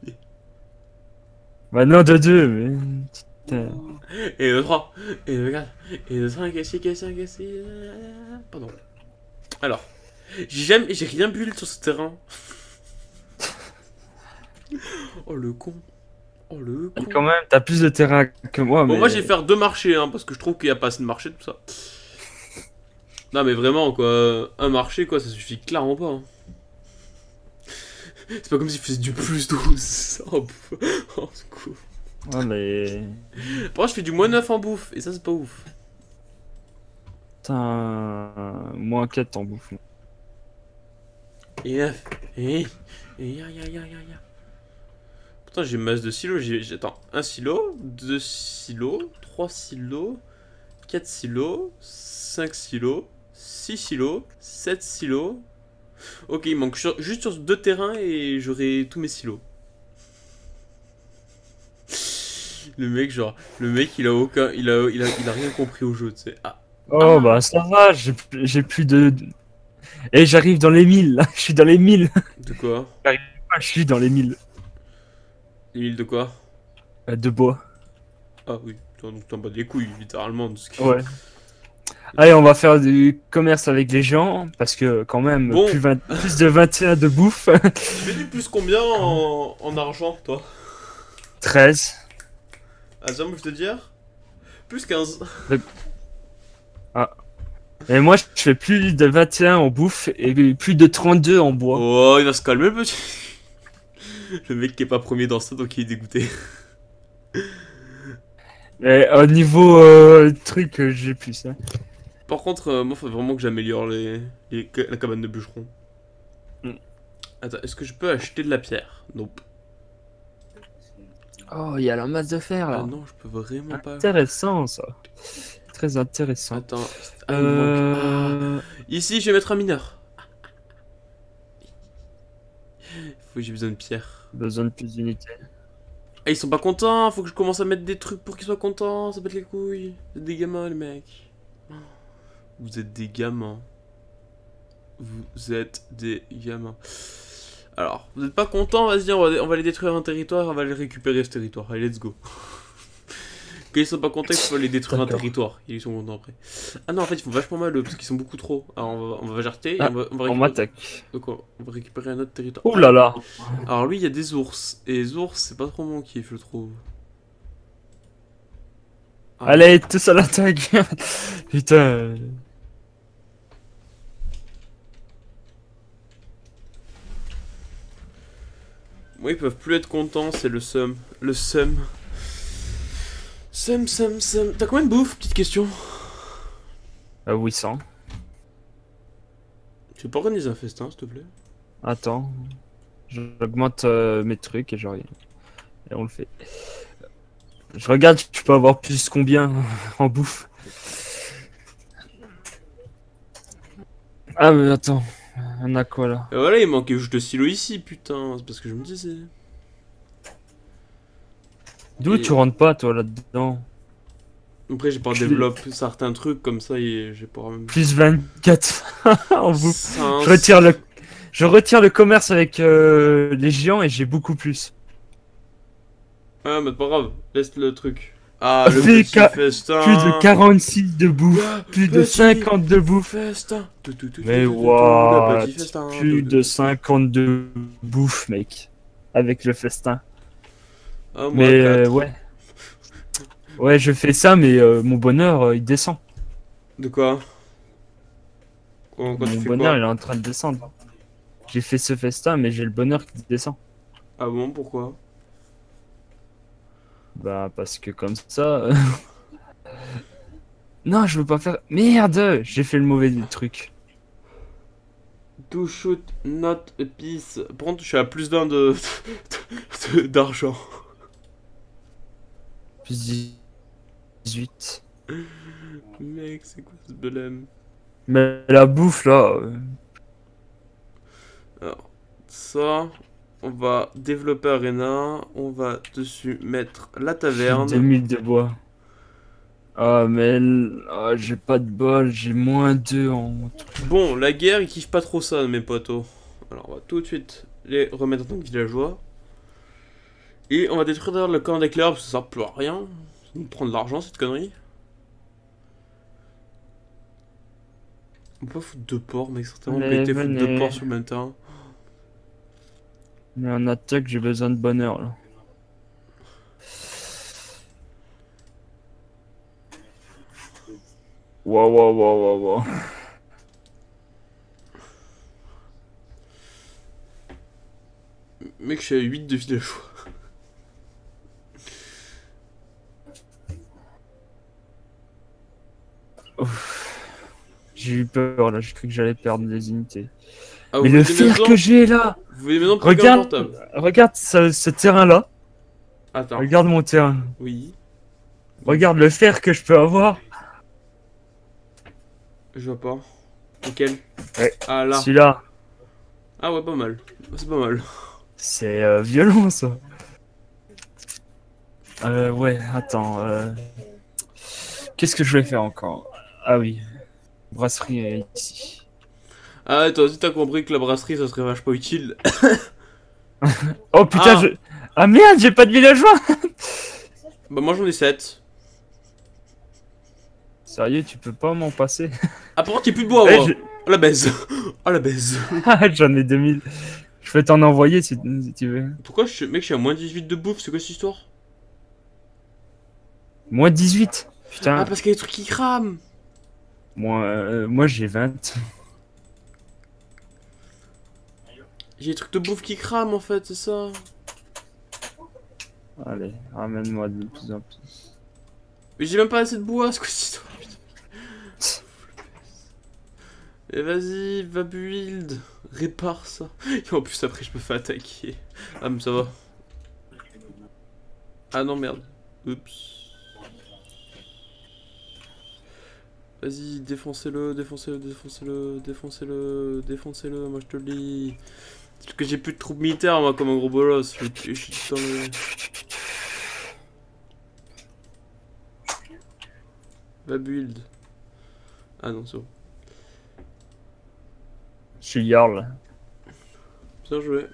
Bah non, de deux, mais... Putain. Et de trois. Et de quatre. Et de cinq. Et six. Et cinq. Et six. Pardon. Alors. J'ai jamais... J'ai rien build sur ce terrain. Oh le con. Oh le con. Quand même, t'as plus de terrain que moi. Bon, mais... moi j'ai fait deux marchés, hein, parce que je trouve qu'il n'y a pas assez de marchés, tout ça. Non mais vraiment quoi, un marché quoi, ça suffit clairement pas. Hein. C'est pas comme si je faisais du plus douze en bouffe. Oh cool. Ouais mais... Après je fais du moins neuf en bouffe, et ça c'est pas ouf. Putain, moins quatre en bouffe. Et neuf, et... Et ya ya ya ya ya. Putain, j'ai masse de silos. J'ai attends, un silo, deux silos, trois silos, quatre silos, cinq silos, six silos, sept silos. Ok, il manque sur... juste sur deux terrains et j'aurai tous mes silos. Le mec, genre, le mec, il a aucun, il a, il a, il a rien compris au jeu, tu sais. Ah. Oh ah. Bah ça va, j'ai plus de. Et j'arrive dans les mille là, je suis dans les mille. De quoi? J'arrive pas, je suis dans les mille. Les mille de quoi? De bois. Ah oui, donc t'en bats des couilles littéralement de ce qui... Ouais. Allez, on va faire du commerce avec les gens, parce que quand même, bon. plus, vingt... plus de vingt et un de bouffe. Tu fais du plus combien en, en argent toi? treize. Ah ça, moi je te dire plus quinze. Le... Ah. Et moi, je fais plus de vingt et un en bouffe et plus de trente-deux en bois. Oh, il va se calmer, le petit. Le mec qui est pas premier dans ça, donc il est dégoûté. Mais au niveau euh, truc, j'ai plus. Hein. Par contre, euh, moi, faut vraiment que j'améliore les... les... la cabane de bûcheron. Mm. Attends, est-ce que je peux acheter de la pierre? Nope. Oh, il y a la masse de fer là. Ah non, je peux vraiment pas. Intéressant ça. Très intéressant. Attends. Euh... Ah. Ici, je vais mettre un mineur. Faut que j'ai besoin de pierre. Besoin de plus d'unités. Ah, ils sont pas contents. Faut que je commence à mettre des trucs pour qu'ils soient contents. Ça pète les couilles. Vous êtes des gamins, les mecs. Vous êtes des gamins. Vous êtes des gamins. Alors, vous n'êtes pas contents. Vas-y, on va, on va les détruire un territoire. On va les récupérer ce territoire. Allez, let's go. Quand ils sont pas contents, il faut les détruire un territoire. Ils sont contents après. Ah non, en fait, ils font vachement mal parce qu'ils sont beaucoup trop. Alors, on va, on va jarter et ah, on va, on va récupérer... On m'attaque. Donc, on va récupérer un autre territoire. Oh là là. Alors, lui, il y a des ours. Et les ours, c'est pas trop mon kiff, je trouve. Ah. Allez, tous à l'attaque. Putain. Moi, ils peuvent plus être contents, c'est le seum. Le seum. Sam, Sam, Sam. T'as combien de bouffe? Petite question. Euh, huit cents. Tu peux pas organiser un festin, s'il te plaît? Attends. J'augmente euh, mes trucs et j'arrive. Et on le fait. Je regarde, tu peux avoir plus combien en bouffe. Ah, mais attends. On a quoi là? Et voilà, il manquait juste le silo ici, putain. C'est parce que je me disais. D'où et... tu rentres pas toi là-dedans? Après j'ai pas développé certains trucs comme ça et j'ai pas... Plus vingt-quatre en bouffe. Je retire, le... Je retire le commerce avec euh, les géants et j'ai beaucoup plus. Ah mais pas grave, laisse le truc. Ah le petit ca... festin. Plus de quarante-six de bouffe, ah, plus de cinquante de bouffe. Festin. Tout, tout, tout, mais waouh, plus de cinquante de bouffe mec, avec le festin. Ah, moi, mais euh, ouais, ouais, je fais ça, mais euh, mon bonheur euh, il descend. De quoi? Quand, quand mon tu bonheur quoi, il est en train de descendre. J'ai fait ce festin, mais j'ai le bonheur qui descend. Ah bon, pourquoi? Bah, parce que comme ça. Euh... non, je veux pas faire. Merde, j'ai fait le mauvais truc. Do shoot not a piece. Par contre, je suis à plus d'un de d'argent. Plus dix-huit. Mec, c'est quoi ce blème? Mais la bouffe là. Euh... Alors, ça, on va développer Arena. On va dessus mettre la taverne. deux mille de bois. Ah, mais ah, j'ai pas de bol, j'ai moins deux en... Bon, la guerre, ils kiffent pas trop ça, mes potos. Alors, on va tout de suite les remettre en tant que villageois. Et on va détruire le camp des clercs, parce que ça ne sert plus à rien. Ça nous prend de l'argent, cette connerie. On peut pas foutre deux porcs, mec, certainement. On peut péter foutre deux porcs sur le même terrain. Mais en attaque, j'ai besoin de bonheur, là. Wow, wow, wow, wow, wow. Mec, je suis à huit de villageois. J'ai eu peur là, j'ai cru que j'allais perdre des unités. Ah, mais le fer que j'ai là, vous voyez maintenant, regarde, regarde ce, ce terrain là. Attends. Regarde mon terrain. Oui. Regarde le fer que je peux avoir. Je vois pas. Lequel? Ouais. Ah là. Celui-là. Ah ouais, pas mal. C'est pas mal. C'est euh, violent ça. Euh, ouais, attends. Euh... Qu'est-ce que je vais faire encore? Ah oui. Brasserie est ici. Ah, toi aussi t'as compris que la brasserie ça serait vachement utile. Oh putain, ah. je. Ah merde, j'ai pas de villageois. Bah, moi j'en ai sept. Sérieux, tu peux pas m'en passer? Ah, par contre, il n'y a plus de bois, moi. Je... Oh la baise. Oh la baise. J'en ai deux mille. Je vais t'en envoyer si tu veux. Pourquoi je... Mec, je suis à moins dix-huit de bouffe, c'est quoi cette histoire? Moins dix-huit? Putain. Ah, parce qu'il y a des trucs qui crament. Moi, euh, moi j'ai vingt. J'ai des trucs de bouffe qui crament en fait, c'est ça? Allez, ramène-moi de plus en plus. Mais j'ai même pas assez de bois, c'est quoi cette histoire? Et vas-y, va build, répare ça. Et en plus après je me fais attaquer. Ah mais ça va. Ah non merde. Oups. Vas-y, défoncez-le, défoncez-le, défoncez-le, défoncez-le, défoncez-le, moi je te le dis. Parce que j'ai plus de troupes militaires moi comme un gros bolos. Je suis dans le... Va build. Ah non, c'est bon. Je suis Jarl. Bien joué.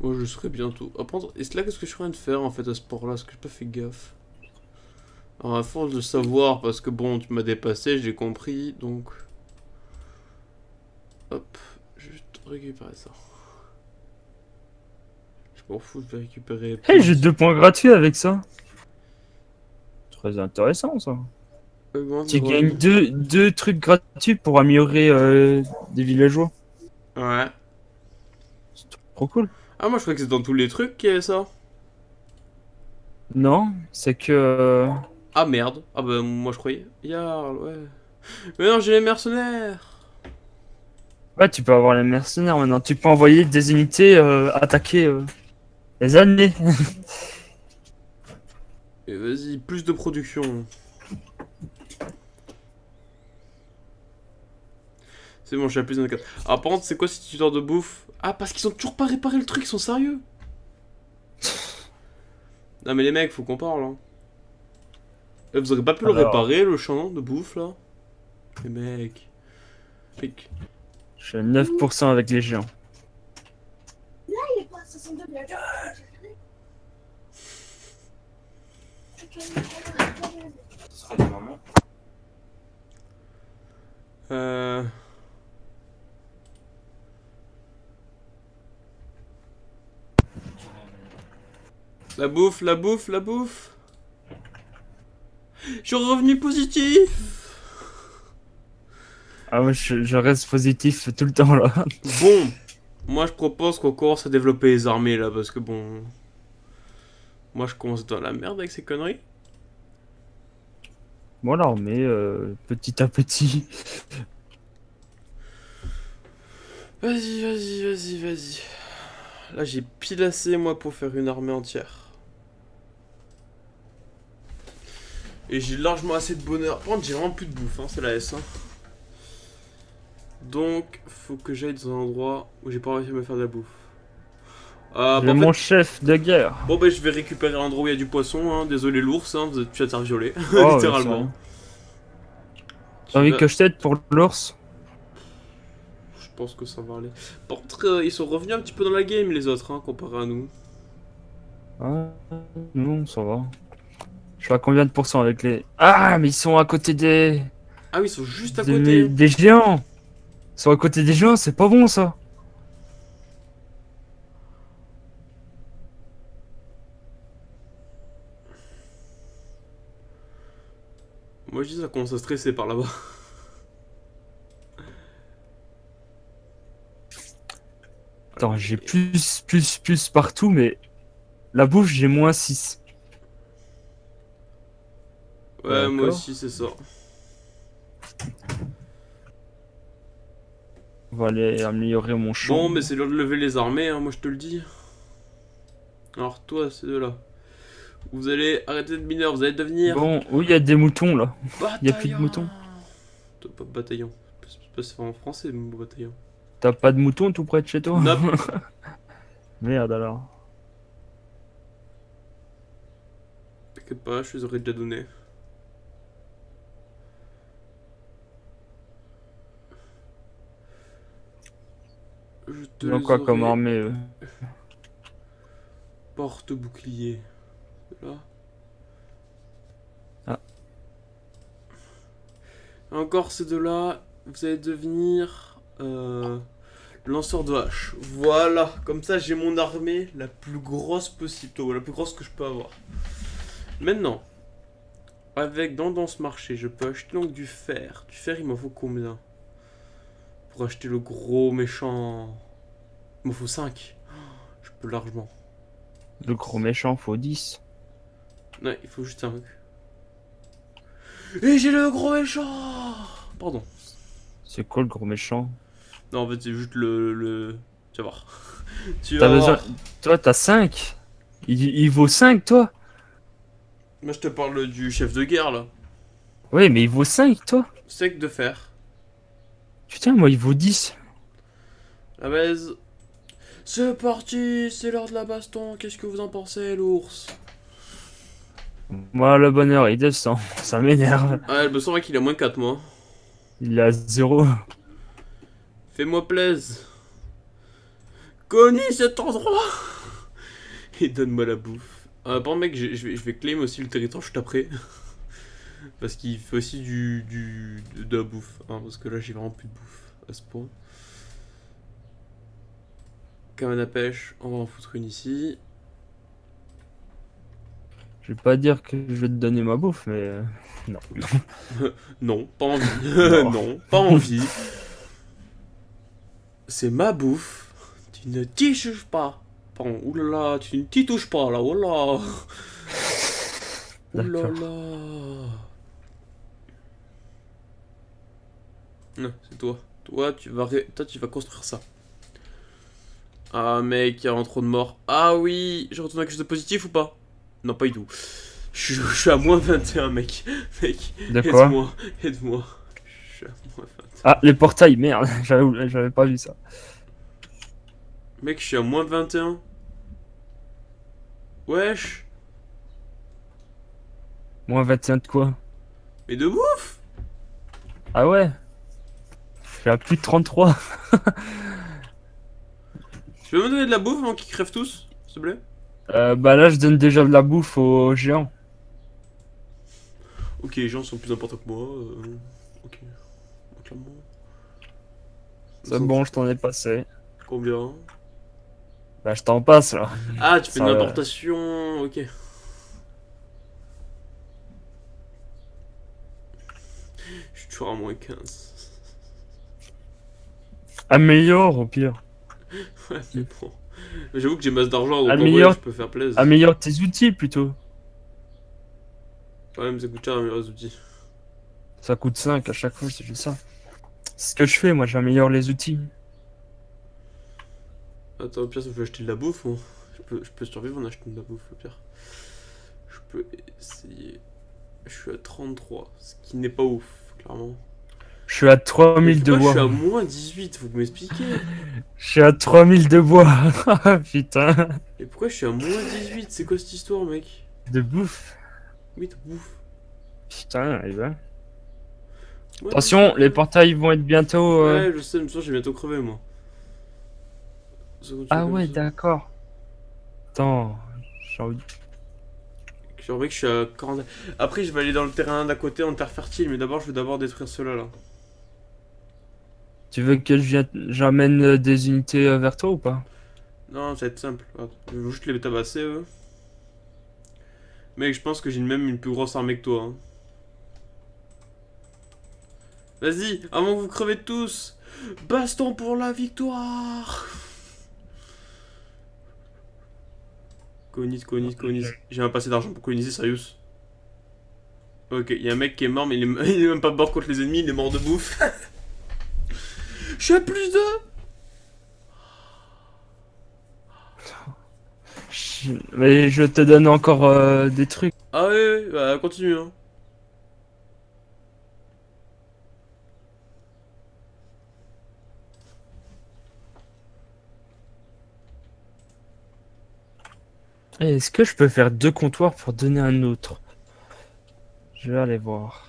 Moi je serai bientôt. Apprendre. Et là qu'est-ce que je suis en train de faire en fait à ce port-là? Parce que j'ai pas fait gaffe. Alors à force de savoir, parce que bon, tu m'as dépassé, j'ai compris, donc. Hop, je vais juste récupérer ça. Je m'en fous, je vais récupérer. Hey, j'ai deux points gratuits avec ça. Très intéressant ça. Euh, tu gagnes deux, deux trucs gratuits pour améliorer euh, des villageois. Ouais. C'est trop cool. Ah moi je crois que c'est dans tous les trucs qu'il y a ça. Non, c'est que... Ah merde. Ah bah moi je croyais. Yarl, ouais. Mais non, j'ai les mercenaires. Ouais, tu peux avoir les mercenaires maintenant. Tu peux envoyer des unités euh, attaquer euh, les années. Et vas-y, plus de production. C'est bon, je suis à plus de quatre. Ah, par contre, c'est quoi cette histoire de bouffe? Ah, parce qu'ils ont toujours pas réparé le truc, ils sont sérieux? Non, mais les mecs, faut qu'on parle. Hein. Là, vous aurez pas pu alors... le réparer, le champ de bouffe, là? Les mecs. Pic. Je suis à neuf pour cent avec les géants. Là, il est pas à soixante-deux. Euh... La bouffe, la bouffe, la bouffe. Je suis revenu positif. Ah ouais, je, je reste positif tout le temps là. Bon, moi je propose qu'on commence à développer les armées là, parce que bon... Moi je commence dans la merde avec ces conneries. Bon l'armée, euh, petit à petit. Vas-y, vas-y, vas-y, vas-y. Là j'ai pile assez moi pour faire une armée entière. Et j'ai largement assez de bonheur. Par contre j'ai vraiment plus de bouffe, hein, c'est la S un. Donc faut que j'aille dans un endroit où j'ai pas réussi à me faire de la bouffe. Euh, bah, mon fait... chef de guerre. Bon bah je vais récupérer l'endroit où il y a du poisson, hein. Désolé l'ours, hein, vous êtes tu vas te faire violer, oh, littéralement. T'as envie que je t'aide pour l'ours? Je pense que ça va aller. Par contre, euh, ils sont revenus un petit peu dans la game les autres, hein, comparé à nous. Ah, non, ça va. Je suis à combien de pourcents avec les... Ah, mais ils sont à côté des... Ah oui, ils sont juste à des... côté des géants. Ils sont à côté des géants, c'est pas bon ça. Moi je dis ça commence à stresser par là-bas. Attends, j'ai plus, plus, plus partout, mais... La bouffe, j'ai moins six. Ouais, moi aussi, c'est ça. On va aller améliorer mon champ. Bon, mais c'est l'heure de lever les armées, hein, moi je te le dis. Alors toi, ces deux-là. Vous allez arrêter de mineur, vous allez devenir... Bon, oui, il y a des moutons, là. Il n'y a plus de moutons. T'as pas de bataillon. C'est pas en français, mon bataillon. T'as pas de moutons tout près de chez toi? Nope. Merde, alors. T'inquiète pas, je les aurais déjà donné. Je te donc quoi comme armée euh... Porte bouclier. Là. Ah. Encore ces deux-là, vous allez devenir euh, lanceur de hache. Voilà, comme ça j'ai mon armée la plus grosse possible, la plus grosse que je peux avoir. Maintenant, avec dans, dans ce marché, je peux acheter donc du fer. Du fer, il m'en faut combien? Pour acheter le gros méchant, il me faut cinq. Je peux largement. Le gros méchant, faut dix. Ouais, il faut juste un. Et j'ai le gros méchant. Pardon. C'est quoi le gros méchant? Non, en fait, c'est juste le, le. Tu vas voir. Tu vas as voir. Besoin... Toi, t'as cinq. Il, il vaut cinq, toi. Moi, je te parle du chef de guerre, là. Ouais, mais il vaut cinq, toi. cinq de fer. Putain, moi il vaut dix. La baise. C'est parti, c'est l'heure de la baston. Qu'est-ce que vous en pensez, l'ours? Moi, le bonheur, il descend. Ça m'énerve. Ah, le bonheur, qu'il a moins quatre, moi. Il a zéro. Fais-moi plaise. Connais cet endroit. Et donne-moi la bouffe. Ah, bon, mec, je vais, je vais claim aussi le territoire, je taperai. Parce qu'il fait aussi du, du de la bouffe, hein, parce que là j'ai vraiment plus de bouffe à ce point. Cabane à pêche, on va en foutre une ici. Je vais pas dire que je vais te donner ma bouffe, mais euh, non. Non, pas envie. Non. Non, pas envie. C'est ma bouffe. Tu ne t'y touches pas. Pardon, oulala, tu ne t'y touches pas là, oulala. Oulala. Non, c'est toi. Toi tu, vas ré... toi, tu vas construire ça. Ah, mec, il y a un trop de morts. Ah oui, je retourne à quelque chose de positif ou pas? Non, pas du tout. Je, je suis à moins vingt et un, mec. Mec, aide-moi, aide-moi. Je suis à moins vingt et un. Ah, les portails, merde, j'avais pas vu ça. Mec, je suis à moins vingt et un. Wesh. Moins vingt et un de quoi? Mais de bouffe. Ah ouais. J'ai à plus de trente-trois. Tu veux me donner de la bouffe avant qu'ils crèvent tous, s'il te plaît? Euh, bah là je donne déjà de la bouffe aux géants. Ok, les géants sont plus importants que moi. Euh, ok. C'est bon, je t'en ai passé. Combien? Bah je t'en passe là. Ah, tu fais de l'importation, ok. Je suis toujours à moins quinze. Améliore au pire. Ouais, mais bon. J'avoue que j'ai masse d'argent, donc améliore... en vrai, je peux faire plaisir. Améliore tes outils plutôt. Ouais, mais ça coûte cher améliorer les outils. Ça coûte cinq à chaque fois, c'est juste ça. C'est ce que je fais, moi, j'améliore les outils. Attends, au pire, ça me fait acheter de la bouffe ou... je, peux... je peux survivre en achetant de la bouffe, au pire. Je peux essayer. Je suis à trente-trois, ce qui n'est pas ouf, clairement. Je suis à trois mille de bois. Je suis à moins dix-huit, faut que m'expliquer. Je suis à trois mille de bois. Putain. Et pourquoi je suis à moins dix-huit? C'est quoi cette histoire, mec? De bouffe. Oui, de bouffe. Putain, il va. Ouais, attention, les portails vont être bientôt. Euh... Ouais, je sais, je me sens, j'ai bientôt crevé, moi. Ah ouais, d'accord. Attends, j'ai envie. Genre, mec, je suis à quarante. Après, je vais aller dans le terrain d'à côté en terre fertile, mais d'abord, je veux d'abord détruire cela là. Tu veux que j'amène des unités vers toi ou pas? Non, ça va être simple. Je vais juste les tabasser, eux. Mec, je pense que j'ai même une plus grosse armée que toi. Hein. Vas-y, avant que vous crevez tous, baston pour la victoire! Colonise, colonise, colonise. J'ai même pas assez d'argent pour coloniser, sérieux. Ok, il y a un mec qui est mort, mais il est, il est même pas mort contre les ennemis, il est mort de bouffe. Je suis à plus de. Je... Mais je te donne encore euh, des trucs. Ah oui, oui, bah continue. Hein. Est-ce que je peux faire deux comptoirs pour donner un autre? Je vais aller voir.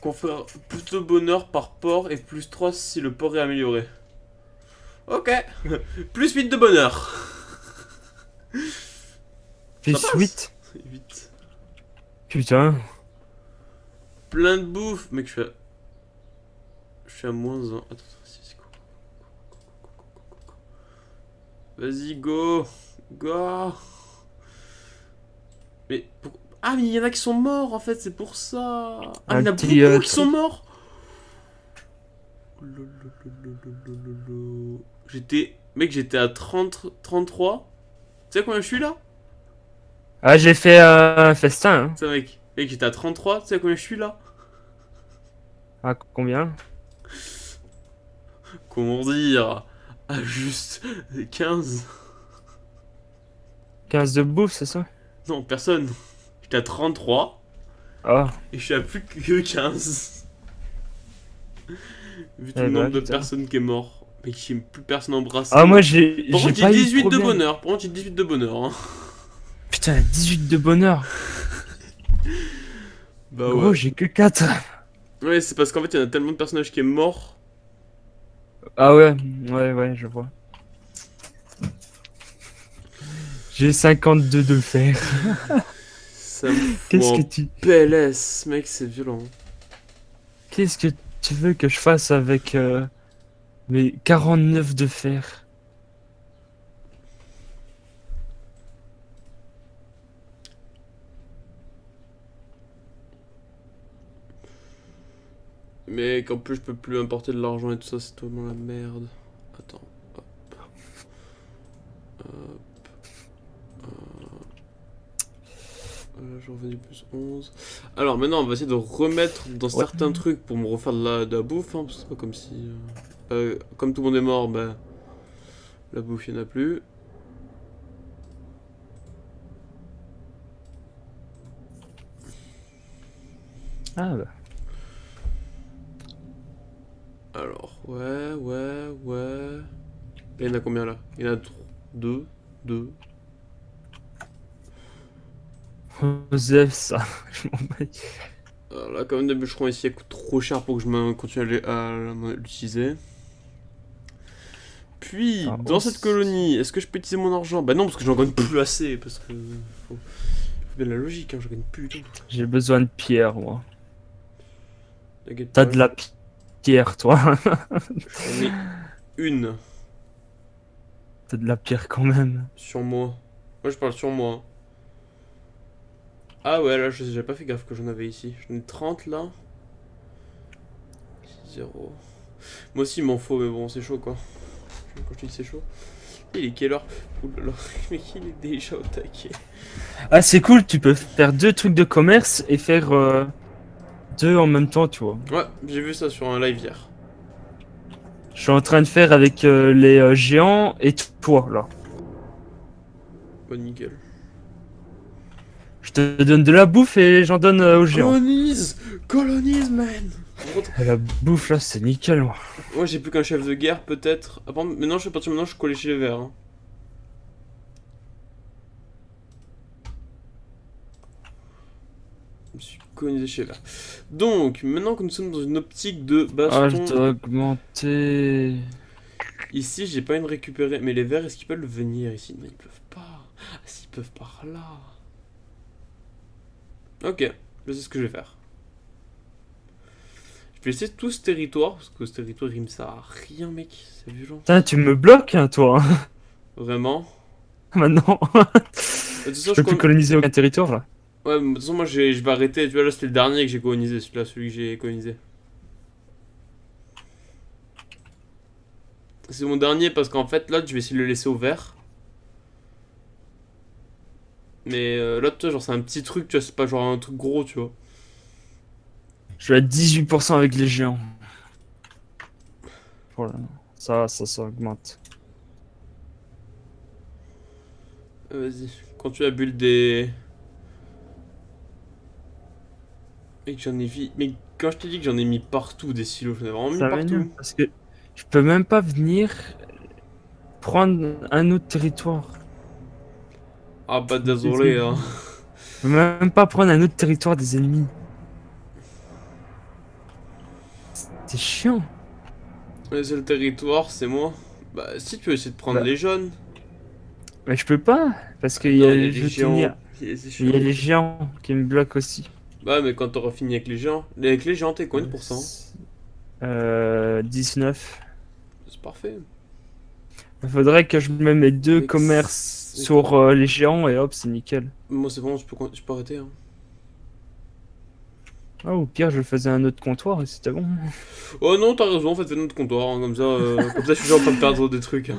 Confère plus de bonheur par port et plus trois si le port est amélioré. Ok. Plus huit de bonheur. Plus huit. huit. Putain. Plein de bouffe. Mec, je suis à... Je suis à moins un. Attends, c'est quoi? Vas-y, go. Go. Mais pour... Ah mais il y en a qui sont morts en fait, c'est pour ça. Ah il y en a beaucoup euh, qui sont morts. J'étais... Mec j'étais à trente, trente-trois. Tu sais combien je suis là? Ah j'ai fait euh, un festin hein. C'est mec. Mec j'étais à trente-trois, tu sais combien je suis là? À combien? Comment dire? À juste quinze. quinze de bouffe, c'est ça? Non, personne. J'étais à trente-trois. Ah. Oh. Et je suis à plus que quinze. Vu tout eh le bah, nombre putain. de personnes qui est mort. Mais qui n'aime plus personne embrasser. Ah, moi j'ai. Par contre, j'ai dix-huit de bonheur. Par contre, j'ai dix-huit de bonheur. Hein. Putain, dix-huit de bonheur. Bah ouais. Gros, j'ai que quatre. Ouais, c'est parce qu'en fait, il y en a tellement de personnages qui est mort. Ah ouais, ouais, ouais, je vois. J'ai cinquante-deux de fer. Qu'est-ce que tu... P L S, mec, c'est violent. Qu'est-ce que tu veux que je fasse avec euh, mes quarante-neuf de fer? Mec, en plus, je peux plus importer de l'argent et tout ça, c'est tellement la merde. Attends, hop. Hop. J'en reviens du plus onze. Alors maintenant on va essayer de remettre dans ouais. certains trucs pour me refaire de la, de la bouffe hein, parce que c'est pas comme si... Euh, pas, comme tout le monde est mort, ben... Bah, la bouffe il n'y en a plus. Ah bah... Alors, ouais, ouais, ouais... Il y en a combien là? Il y en a deux, deux... Joseph, ça, je m'en bats. Alors là, quand même, des bûcherons ici, elle coûte trop cher pour que je continue à l'utiliser. Puis, ah, dans bon, cette colonie, est-ce que je peux utiliser mon argent? Bah non, parce que j'en gagne plus assez, parce que... Faut, faut bien de la logique, hein, j'en gagne plus. J'ai besoin de pierre, moi. T'as de la pierre, toi. J'en ai une. T'as de la pierre quand même. Sur moi. Moi, je parle sur moi. Ah ouais, là, je j'ai pas fait gaffe que j'en avais ici. J'en ai trente, là. zéro. Moi aussi, il m'en faut, mais bon, c'est chaud, quoi. Quand je dis c'est chaud... Il est quelle heure? Oulala, mais il est déjà au taquet. Ah, c'est cool, tu peux faire deux trucs de commerce et faire euh, deux en même temps, tu vois. Ouais, j'ai vu ça sur un live hier. Je suis en train de faire avec euh, les euh, géants et toi, là. Bon, nickel. Je te donne de la bouffe et j'en donne euh, aux géants. Colonise, colonise, man. La bouffe là, c'est nickel, moi. Moi, j'ai plus qu'un chef de guerre, peut-être. Ah, maintenant, je suis parti, maintenant, je suis collé chez les verts. Hein. Je me suis colonisé chez les verts. Donc, maintenant que nous sommes dans une optique de baston... Ah, je dois augmenter... Ici, j'ai pas une récupérée. Mais les verts, est-ce qu'ils peuvent venir ici? Non, ils peuvent pas. Ah, s'ils peuvent par là... Ok, je sais ce que je vais faire. Je vais essayer tout ce territoire, parce que ce territoire il me sert à rien, mec, c'est violent. Putain, tu me bloques, hein, toi. Vraiment? Bah non. Je peux plus con... coloniser aucun territoire, là. Ouais, mais de toute façon, moi, je vais arrêter, tu vois, là, c'était le dernier que j'ai colonisé, celui-là, celui que j'ai colonisé. C'est mon dernier, parce qu'en fait, l'autre, je vais essayer de le laisser au vert. Mais euh, l'autre, tu vois, genre, c'est un petit truc, tu vois, c'est pas genre un truc gros, tu vois. Je suis à dix-huit pour cent avec les géants. Voilà, ça, ça, ça augmente. Vas-y, quand tu as bulle des... Mec, j'en ai vu... Mais quand je t'ai dit que j'en ai mis partout des silos, j'en ai vraiment mis partout. Parce que je peux même pas venir prendre un autre territoire. Ah bah désolé, hein. Je peux même pas prendre un autre territoire des ennemis. C'est chiant. Le seul territoire, c'est moi. Bah, si tu veux essayer de prendre bah. les jaunes. Bah, je peux pas. Parce qu'il y, y a les géants. Il y a les géants qui me bloquent aussi. Bah, mais quand t'auras fini avec les géants. Avec les géants, t'es combien de pourcents? Euh. dix-neuf. C'est parfait. Il faudrait que je me mette deux commerces sur euh, les géants et hop, c'est nickel. Moi, c'est bon, je peux, je peux arrêter. Hein. Ah, au pire, je faisais un autre comptoir et c'était bon. Oh non, t'as raison, en fait, fais un autre comptoir. Hein, comme ça, euh, comme ça, je suis en train de perdre des trucs. Hein.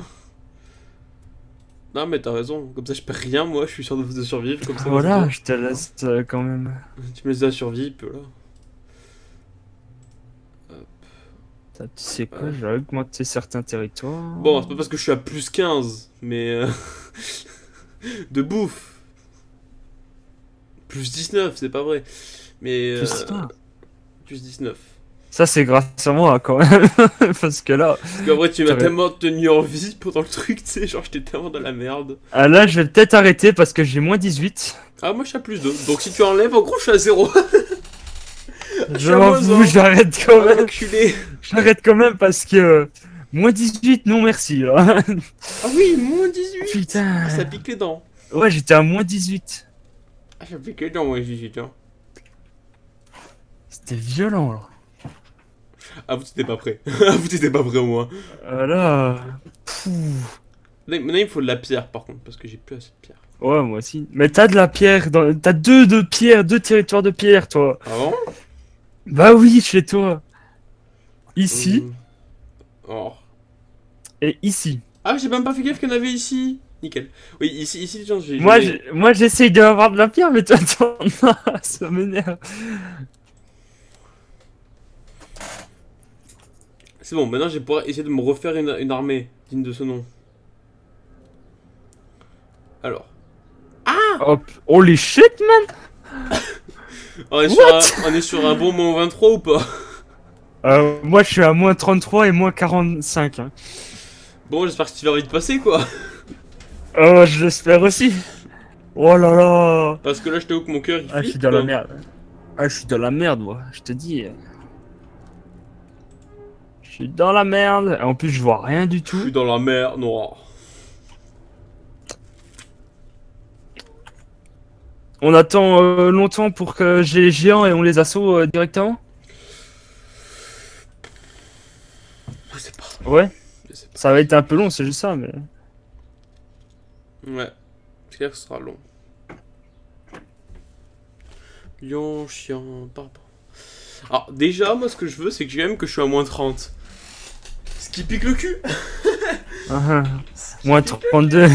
Non, mais t'as raison. Comme ça, je perds rien, moi. Je suis sûr de, de survivre. Comme ça, voilà, je te laisse euh, quand même. Tu me laisses la survie, peu là. Hop. Ça, tu sais quoi, ouais. J'ai augmenté certains territoires. Bon, c'est pas parce que je suis à plus quinze, mais. Euh... de bouffe. Plus dix-neuf, c'est pas vrai. Mais plus, euh, plus dix-neuf. Ça c'est grâce à moi quand même. Parce que là... Parce qu'en vrai tu m'as tellement tenu en vie pendant le truc, tu sais, genre j'étais tellement dans la merde. Ah là je vais peut-être arrêter parce que j'ai moins dix-huit. Ah moi je suis à plus deux. Donc si tu enlèves en gros je suis à zéro. Je m'en fous, j'arrête quand même. J'arrête quand même parce que... Euh, moins dix-huit, non merci là. Ah oui, moins dix-huit. Putain. Ah, ça pique les dents. Ouais j'étais à moins dix-huit. Ah ça pique les dents moins dix-huit hein. C'était violent là. Ah vous t'étais pas prêt. Ah vous t'étais pas prêt au moins. Ah là. Maintenant il faut de la pierre par contre parce que j'ai plus assez de pierre. Ouais moi aussi. Mais t'as de la pierre, dans... t'as deux de pierre, deux territoires de pierre toi. Ah bon? Bah oui chez toi. Ici. Mmh. Oh. Et ici. Ah j'ai même pas fait gaffe qu'il y en avait ici. Nickel. Oui, ici, ici, j'ai... Moi, moi j'essaye d'avoir de la pierre mais toi t'en as, ça m'énerve. C'est bon, maintenant je vais pouvoir essayer de me refaire une, une armée digne de ce nom. Alors. Ah hop. Holy shit, man. On est, sur un, on est sur un bon moins vingt-trois ou pas? euh, Moi je suis à moins trente-trois et moins quarante-cinq. Hein. Bon, j'espère que tu vas vite passer quoi. Oh, je l'espère aussi. Oh là là. Parce que là je t'avoue que mon cœur il flippe. Ah, je suis dans la merde. Ah, je suis dans la merde, moi, je te dis. Je suis dans la merde. En plus, je vois rien du tout. Je suis dans la merde noire. On attend euh, longtemps pour que j'ai les géants et on les assaut euh, directement. Je sais pas. Ouais. Je sais pas. Ça va être un peu long, c'est juste ça, mais. Ouais. C'est clair que ce sera long. Lion, chien, papa. Alors déjà, moi, ce que je veux, c'est que j'aime que je suis à moins trente. Ce qui pique le cul. Ah, moins trente-deux.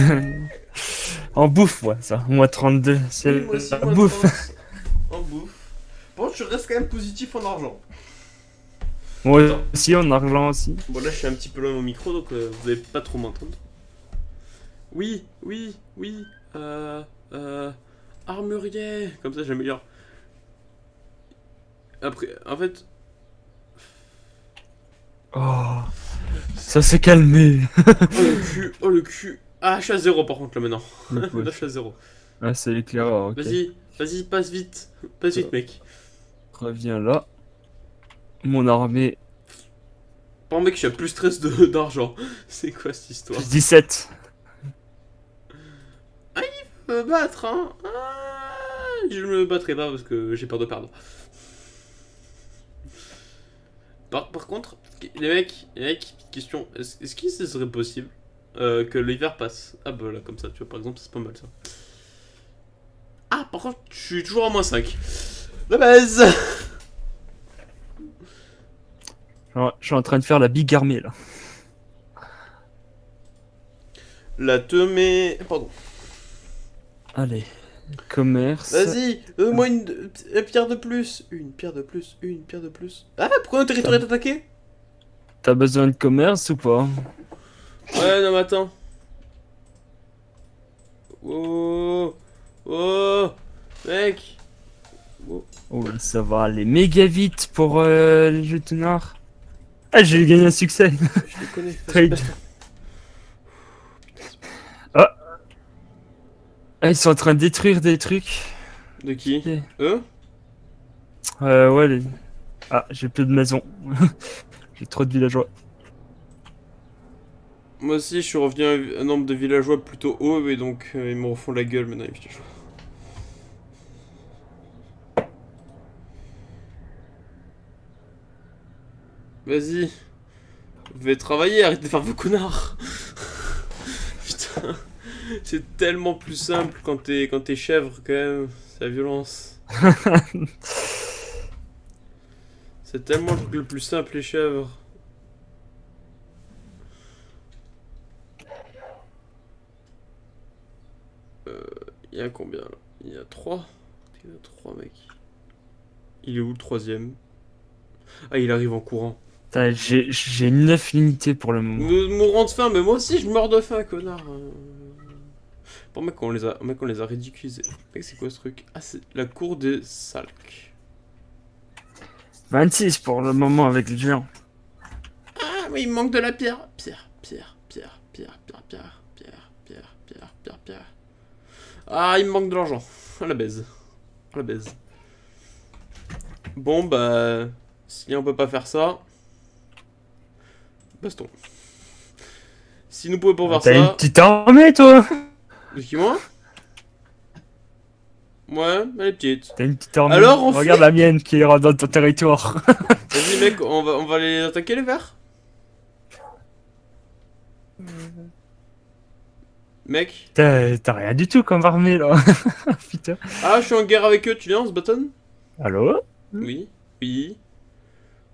En bouffe, ouais, ça. Moins trente-deux. C'est oui, la bouffe. En bouffe. Bon, je reste quand même positif en argent. Moi ouais, aussi, en argent aussi. Bon, là, je suis un petit peu loin au micro, donc euh, vous n'allez pas trop m'entendre. Oui, oui, oui. Euh, euh, armurier. Comme ça, j'améliore. Après, en fait, Oh, ça s'est calmé. Oh le cul, oh le cul. Ah, je suis à zéro par contre là maintenant. Là, je suis à zéro. Ah, c'est l'éclaireur. Okay. Vas-y, vas-y, passe vite. Passe vite, mec. Reviens là. Mon armée. Pas mec, je suis à plus stress d'argent. C'est quoi cette histoire? Plus dix-sept. Ah, il veut me battre, hein. Ah, je me battrai pas parce que j'ai peur de perdre. Par, par contre, les mecs, les mecs, petite question, est-ce est que ce serait possible euh, que l'hiver passe? Ah bah là, comme ça, tu vois, par exemple, c'est pas mal ça. Ah, par contre, je suis toujours en moins cinq. La base. Alors, je suis en train de faire la big armée, là. La temée... Pardon. Allez, commerce... Vas-y, donne-moi une, une pierre de plus. Une pierre de plus, une pierre de plus... Ah, pourquoi notre territoire est attaqué? T'as besoin de commerce ou pas? Ouais, non, mais attends... Oh... Oh... Mec... Oh, oh ça va aller méga vite pour euh, les jeux de nord. Ah, j'ai gagné un succès. Je les connais. Trade. Ah. Ah, ils sont en train de détruire des trucs. De qui? Okay. Eux? Euh, ouais, les... Ah, j'ai plus de maisons. J'ai trop de villageois. Moi aussi, je suis revenu à un nombre de villageois plutôt haut, et donc euh, ils me refont la gueule maintenant, les villageois. Vas-y, vous devez travailler, arrêtez de faire vos connards. Putain, c'est tellement plus simple quand t'es quand t'es chèvre quand même, c'est la violence. C'est tellement le truc le plus simple les chèvres. Euh, il y a combien là? Il y a trois. Il y a trois mecs. Il est où le troisième? Ah, il arrive en courant. J'ai neuf unités pour le moment. Nous mourons de faim, mais moi aussi je meurs de faim, connard. Bon, mec, on les a, mec, on les a ridiculisés. Mec, c'est quoi ce truc? Ah, c'est la cour des Salques. vingt-six pour le moment avec les géants. Ah, mais il me manque de la pierre. Pierre, pierre, pierre, pierre, pierre, pierre, pierre, pierre, pierre, pierre, pierre. Ah, il me manque de l'argent. À la baise. À la baise. Bon, bah... Si on peut pas faire ça... Baston. Si nous pouvons pas faire ça... T'as une petite armée, toi? Qui, moi? Ouais, elle est petite. T'as une petite armée. Alors, on regarde fait... la mienne qui ira dans ton territoire. Vas-y, mec, on va, on va les attaquer, les verts. Mmh. Mec. T'as rien du tout comme armée, là. Putain. Ah, je suis en guerre avec eux, tu viens, on se bâtonne? Allô? Oui, oui.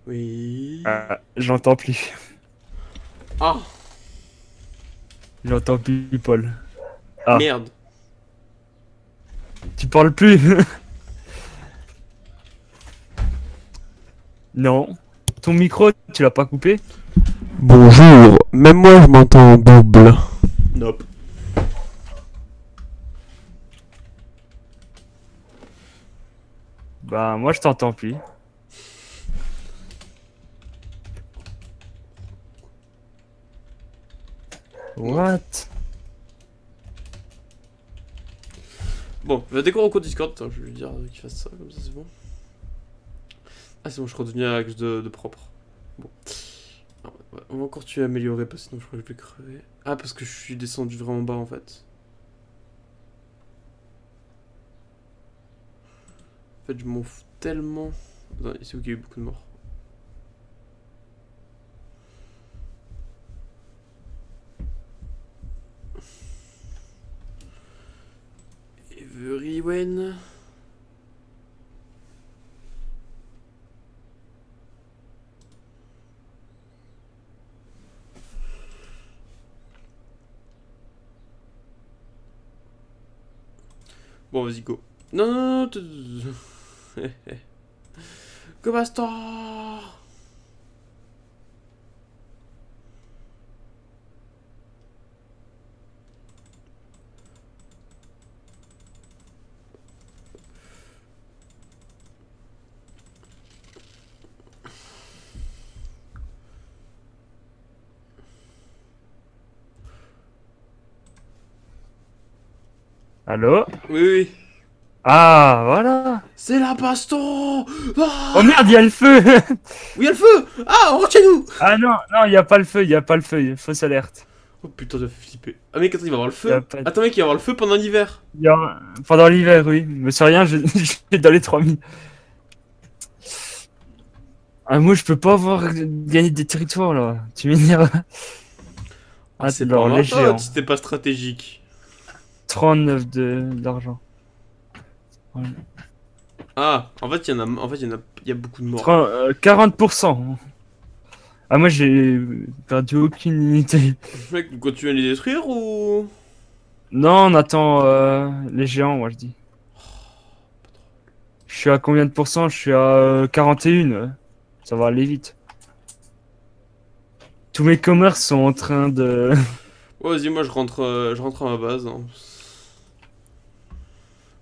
Oui. Ah, j'entends plus. Ah. J'entends plus, Paul. Ah. Merde. Tu parles plus. Non. Ton micro, tu l'as pas coupé? Bonjour. Même moi, je m'entends en double. Nope. Bah, moi, je t'entends plus. What? Bon, je vais découvrir au cours de Discord, attends, je vais lui dire qu'il fasse ça, comme ça c'est bon. Ah c'est bon, je suis redevenu à l'axe de, de propre. Bon. Alors, ouais, on va encore tuer améliorer parce que sinon je crois que je vais crever. Ah parce que je suis descendu vraiment bas en fait. En fait je m'en fous tellement. Attends, c'est où qu'il y a eu beaucoup de morts? Everyone. Bon, vas-y, go. Non, non, non. Go, basta. Allô? Oui, oui. Ah, voilà. C'est la baston. Ah oh merde, il y a le feu. Oui, il y a le feu. Ah, rentrez-nous. Ah non, non, il n'y a pas le feu, il n'y a pas le feu, il y a fausse alerte. Oh putain, j'ai flippé. Ah mec, attends, il va avoir le feu. Pas... Attends mec, il va avoir le feu pendant l'hiver. A... Pendant l'hiver, oui. Mais c'est rien, je vais dans les trois mille. Ah moi, je peux pas avoir gagné des territoires, là. Tu m'énerves. Ah, c'est pas grave, c'était pas stratégique. trente-neuf de d'argent. Ouais. Ah, en fait, il y en a, en fait, il y en a, il y a beaucoup de morts. trente, euh, quarante pour cent. Ah, moi, j'ai perdu aucune unité. Mec, quoi, tu viens les détruire ou... Non, on attend euh, les géants, moi, je dis. Je suis à combien de pourcents? Je suis à euh, quarante et un. Ça va aller vite. Tous mes commerces sont en train de... Ouais, vas-y, moi, je rentre, euh, je rentre à ma base. Hein.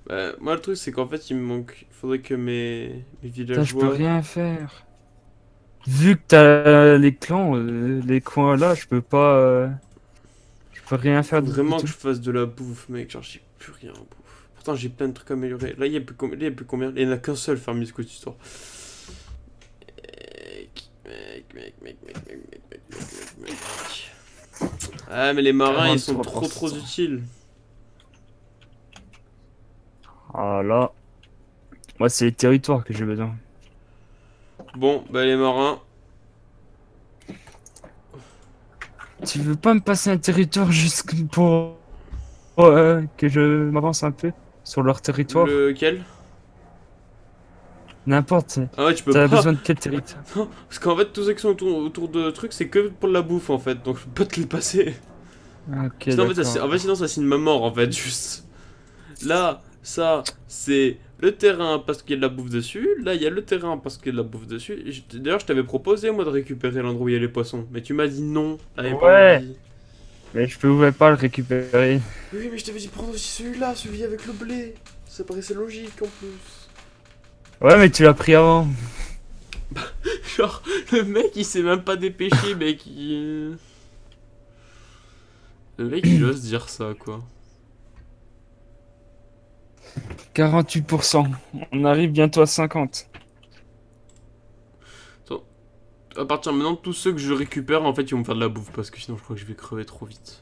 Bah, moi, le truc, c'est qu'en fait, il me manque... Il faudrait que mes, mes villageois... Je peux rien faire. Vu que t'as les clans, euh, les coins là, je peux pas... Euh, je peux rien faire de... Vraiment que je fasse de la bouffe, mec, genre j'ai plus rien à bouffe. Pourtant j'ai plein de trucs améliorés. Là, il y a plus combien? Il y a plus combien? Il y en a qu'un seul, faire mise côté histoire. Mec, mec, mec, mec, mec, mec, mec, mec, mec, mec. Ah, mais les marins, ils sont trop, trop utiles. Ah là... Moi, c'est les territoires que j'ai besoin. Bon, bah les marins. Tu veux pas me passer un territoire juste pour, pour euh, que je m'avance un peu sur leur territoire? Lequel? N'importe. Ah ouais, tu peux pas. T'as besoin de quel territoire? Non, parce qu'en fait, tous ceux qui sont autour, autour de trucs, c'est que pour la bouffe en fait, donc je peux pas te les passer. Ok. Sinon, en, fait, ça, en fait, sinon, ça signe ma mort en fait, juste. Là, ça, c'est. Le terrain parce qu'il y a de la bouffe dessus, là il y a le terrain parce qu'il y a de la bouffe dessus. D'ailleurs je t'avais proposé moi de récupérer l'endroit où il y a les poissons, mais tu m'as dit non. Ouais, pas dit. Mais je pouvais pas le récupérer. Oui mais je t'avais dit prendre aussi celui-là, celui avec le blé. Ça paraissait logique en plus. Ouais mais tu l'as pris avant. Genre le mec il s'est même pas dépêché mec il... Le mec il ose dire ça quoi. quarante-huit pour cent. On arrive bientôt à cinquante. Attends. À partir de maintenant, tous ceux que je récupère, en fait, ils vont me faire de la bouffe parce que sinon, je crois que je vais crever trop vite.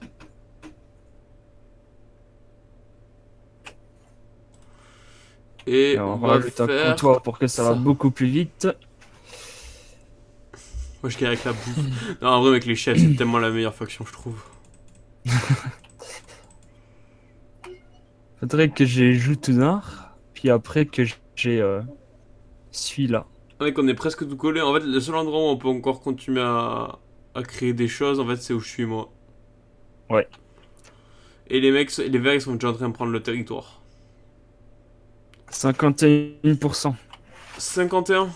Et, Et on, on va faire toi pour que ça, ça va beaucoup plus vite. Moi, je gagne avec la bouffe. Non, en vrai, avec les chefs, c'est tellement la meilleure faction, je trouve. Faudrait que j'ai Joutounard, puis après que j'ai euh, celui-là. Ah mec, on est presque tout collé. En fait, le seul endroit où on peut encore continuer à, à créer des choses, en fait, c'est où je suis, moi. Ouais. Et les mecs, les verts, ils sont déjà en train de prendre le territoire. cinquante et un pour cent. cinquante et un?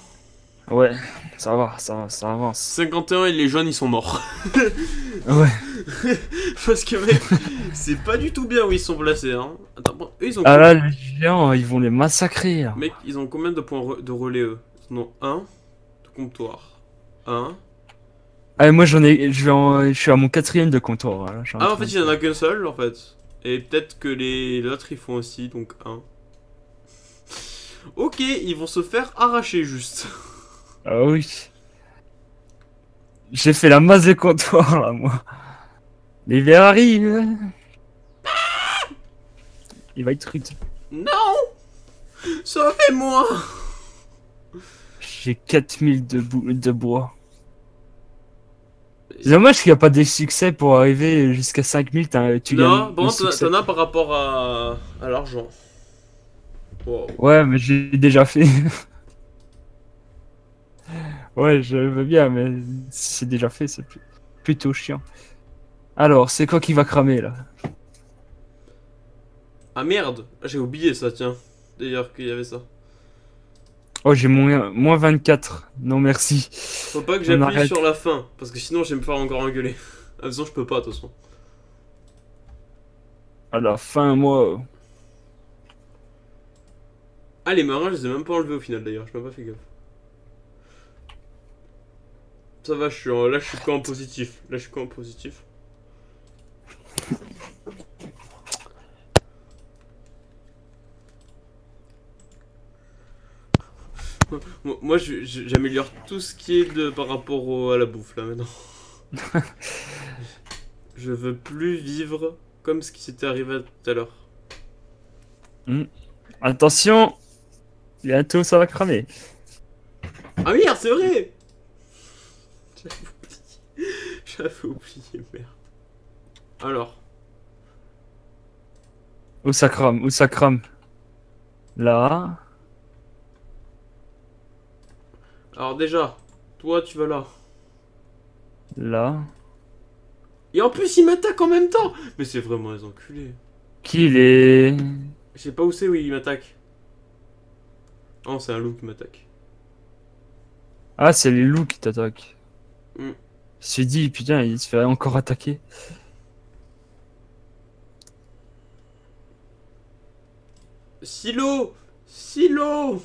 Ouais, ça va, ça va, ça avance. cinquante et un et les jeunes, ils sont morts. Ouais. Parce que mec, c'est pas du tout bien où ils sont placés. Hein. Attends, bon, eux, ils ont... Ah là, les géants, ils vont les massacrer. Hein. Mec, ils ont combien de points re de relais, eux? Ils en ont un de comptoir. un. Ah, et moi, j'en ai... Je, vais en... Je suis à mon quatrième de comptoir. Hein. En ah, en fait, il n'y en a qu'un seul, en fait. Et peut-être que les autres, ils font aussi, donc un. Ok, ils vont se faire arracher, juste. Ah oui. J'ai fait la masse de comptoir là moi. L'hiver arrive. Ah il va être rude. Non. Sauvez-moi. J'ai quatre mille de, de bois. C'est dommage qu'il n'y a pas des succès pour arriver jusqu'à cinq mille. Tu non, bon, t'en as par rapport à, à l'argent. Wow. Ouais, mais j'ai déjà fait. Ouais, je veux bien, mais c'est déjà fait, c'est plutôt chiant. Alors, c'est quoi qui va cramer, là? Ah merde, j'ai oublié ça, tiens. D'ailleurs, qu'il y avait ça. Oh, j'ai moins, moins vingt-quatre. Non, merci. Faut pas que j'appuie sur la fin, parce que sinon, je vais me faire encore engueuler. À façon, je peux pas, de toute façon. À la fin, moi... Ah, les marins, je les ai même pas enlevés au final, d'ailleurs. Je m'en ai pas fait gaffe. Ça va, je suis en... là je suis qu'en positif. Là je suis qu'en positif. Moi, j'améliore tout ce qui est de par rapport au, à la bouffe, là, maintenant. Je veux plus vivre comme ce qui s'était arrivé tout à l'heure. Mmh. Attention, bientôt ça va cramer. Ah merde, c'est vrai. J'avais oublié. J'avais oublié, merde. Alors. Où ça crame, où ça crame. Là. Alors déjà, toi tu vas là. Là. Et en plus il m'attaque en même temps. Mais c'est vraiment les enculés. Qui il est... Je sais pas où c'est, oui, il m'attaque. Oh, c'est un loup qui m'attaque. Ah, c'est les loups qui t'attaquent. Mm. Je suis dit, putain, il se fait encore attaquer. Silo! Silo!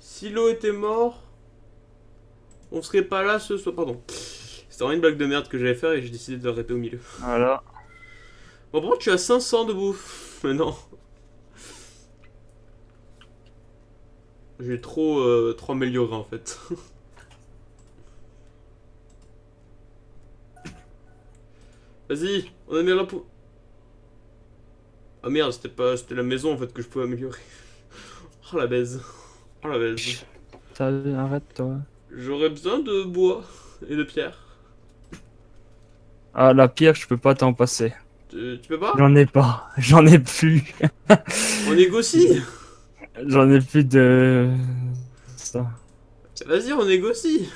Silo était mort. On serait pas là ce soir. Pardon. C'était vraiment une blague de merde que j'allais faire et j'ai décidé de l'arrêter au milieu. Voilà. Bon, par contre, tu as cinq cents de bouffe maintenant. J'ai trop, euh, trop amélioré en fait. Vas-y, on améliore la pou... Ah oh, merde, c'était pas, c'était la maison en fait que je pouvais améliorer. Oh la baise. Oh la baise. Arrête toi. J'aurais besoin de bois et de pierre. Ah la pierre, je peux pas t'en passer. Tu, tu peux pas? J'en ai pas, j'en ai plus. On négocie. J'en ai plus de... ça. Vas-y, on négocie.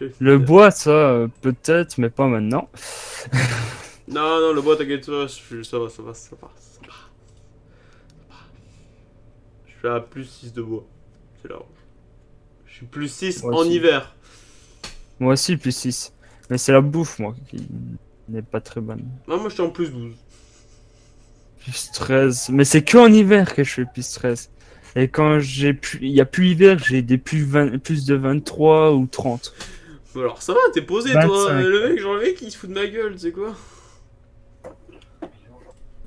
Le, le bois, ça, peut-être, mais pas maintenant. Non, non, le bois, t'inquiète pas, ça va, ça va, ça va, ça va. Je suis à plus six de bois. C'est là. Je suis plus six en hiver. Moi aussi, plus six. Mais c'est la bouffe, moi, qui n'est pas très bonne. Non, moi, je suis en plus douze. Plus treize. Mais c'est que en hiver que je fais plus treize. Et quand j'ai plus... il n'y a plus hiver, j'ai des plus, vingt... plus de vingt-trois ou trente. Alors ça va, t'es posé, vingt-cinq. Toi. Le mec, genre le mec, il se fout de ma gueule, tu sais quoi.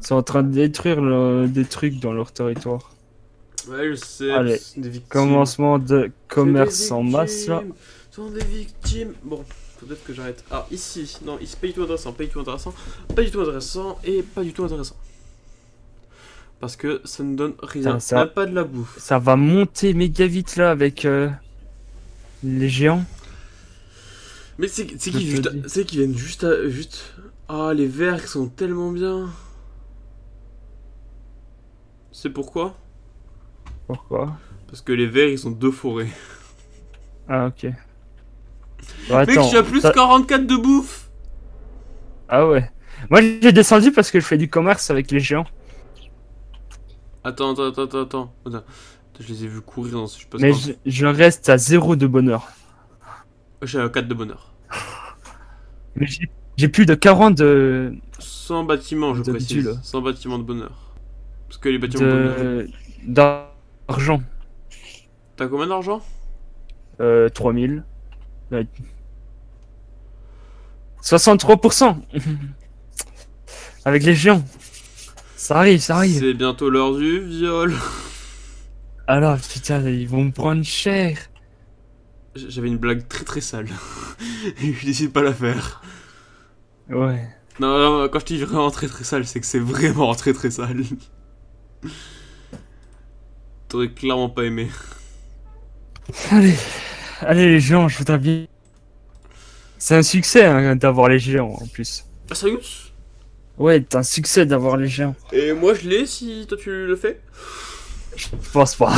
Ils sont en train de détruire le... des trucs dans leur territoire. Ouais, je sais. Allez, des commencement de commerce en masse, là. Sont des victimes. Bon. Peut-être que j'arrête. Ah, ici, non, ici, pas du tout intéressant, pas du tout intéressant, pas du tout intéressant et pas du tout intéressant. Parce que ça ne donne rien, ça n'a pas de la bouffe. Ça va monter méga vite là avec euh, les géants. Mais c'est qu'ils qui viennent juste à. Juste... Ah, les verts qui sont tellement bien. C'est pourquoi? Pourquoi? Parce que les verts ils sont deux forêts. Ah, ok. Bah, mec, je suis à plus quarante-quatre de bouffe. Ah ouais. Moi j'ai descendu parce que je fais du commerce avec les géants. Attends, attends, attends, attends. attends. Je les ai vus courir dans ce... Je sais pas. Mais je, je reste à zéro de bonheur. J'ai à quatre de bonheur. Mais j'ai plus de quarante de... cent bâtiments, je de précise. Bitules. cent bâtiments de bonheur. Parce que les bâtiments de, de bonheur... D'argent. T'as combien d'argent? Euh, trois mille. soixante-trois pour cent. Avec les géants. Ça arrive, ça arrive. C'est bientôt l'heure du viol. Alors putain, ils vont me prendre cher. J'avais une blague très très sale. Et je décide pas la faire. Ouais. Non, non, quand je dis vraiment très très sale, c'est que c'est vraiment très très sale. T'aurais clairement pas aimé. Allez. Allez les géants, je voudrais bien. C'est un succès hein, d'avoir les géants en plus. Ah sérieux? Ouais, c'est un succès d'avoir les géants. Et moi je l'ai si toi tu le fais? Je pense pas.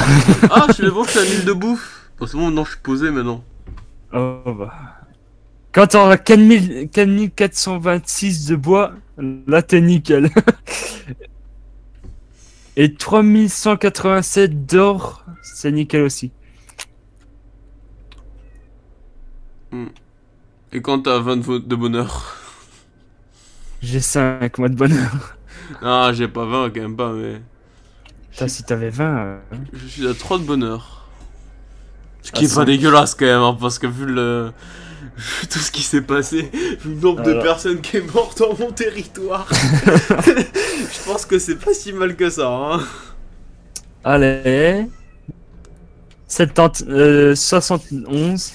Ah, je le vends, c'est un île de bouffe. Bon, c'est bon, non, je suis posé maintenant. Oh bah. Quand t'auras quatre mille quatre cent vingt-six de bois, là t'es nickel. Et trois mille cent quatre-vingt-sept d'or, c'est nickel aussi. Et quand t'as vingt de bonheur? J'ai cinq mois de bonheur. Ah, j'ai pas vingt quand même pas, mais... Putain, si t'avais vingt... Euh... Je suis à trois de bonheur. Ce qui ah, est pas dégueulasse quand même, hein, parce que vu le... tout ce qui s'est passé, vu le nombre Alors... de personnes qui est morte dans mon territoire, je pense que c'est pas si mal que ça. Hein. Allez... soixante-onze...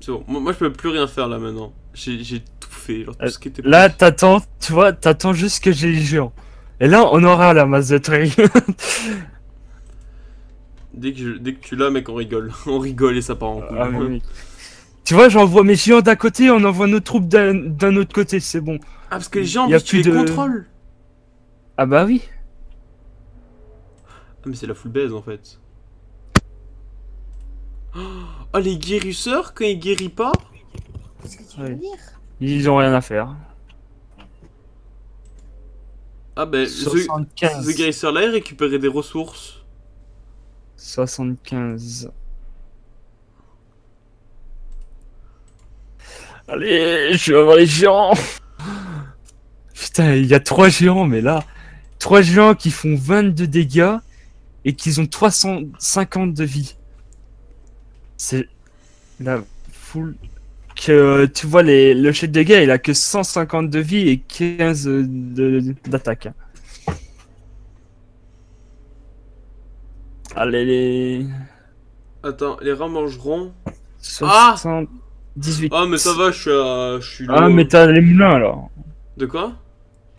C'est bon, moi, moi je peux plus rien faire là maintenant. J'ai tout fait, genre, tout ce qui était... Là t'attends, tu vois, t'attends juste que j'ai les géants. Et là on aura la masse de trucs. Dès que, je, dès que tu l'as, mec, on rigole. On rigole et ça part en couille. Ah, oui, oui. Tu vois, j'envoie mes géants d'un côté, on envoie nos troupes d'un autre côté, c'est bon. Ah, parce que les géants, tu les de... contrôles. Ah bah oui. Ah, mais c'est la full baise, en fait. Oh, les guérisseurs, quand ils guérissent pas... Qu'est-ce que tu veux dire ? Ils ont rien à faire. Ah bah, soixante-quinze. The guérisseur là, il récupérait des ressources. soixante-quinze. Allez, je vais avoir les géants. Putain, il y a trois géants, mais là... trois géants qui font vingt-deux dégâts et qui ont trois cent cinquante de vie. C'est la foule... Que, tu vois, les, le chef de guerre, il a que cent cinquante de vie et quinze d'attaque. Allez, les... Attends, les rats mangeront... soixante-dix-huit. Ah, ah mais ça va, je suis, à... je suis Ah, mais t'as les moulins, alors. De quoi?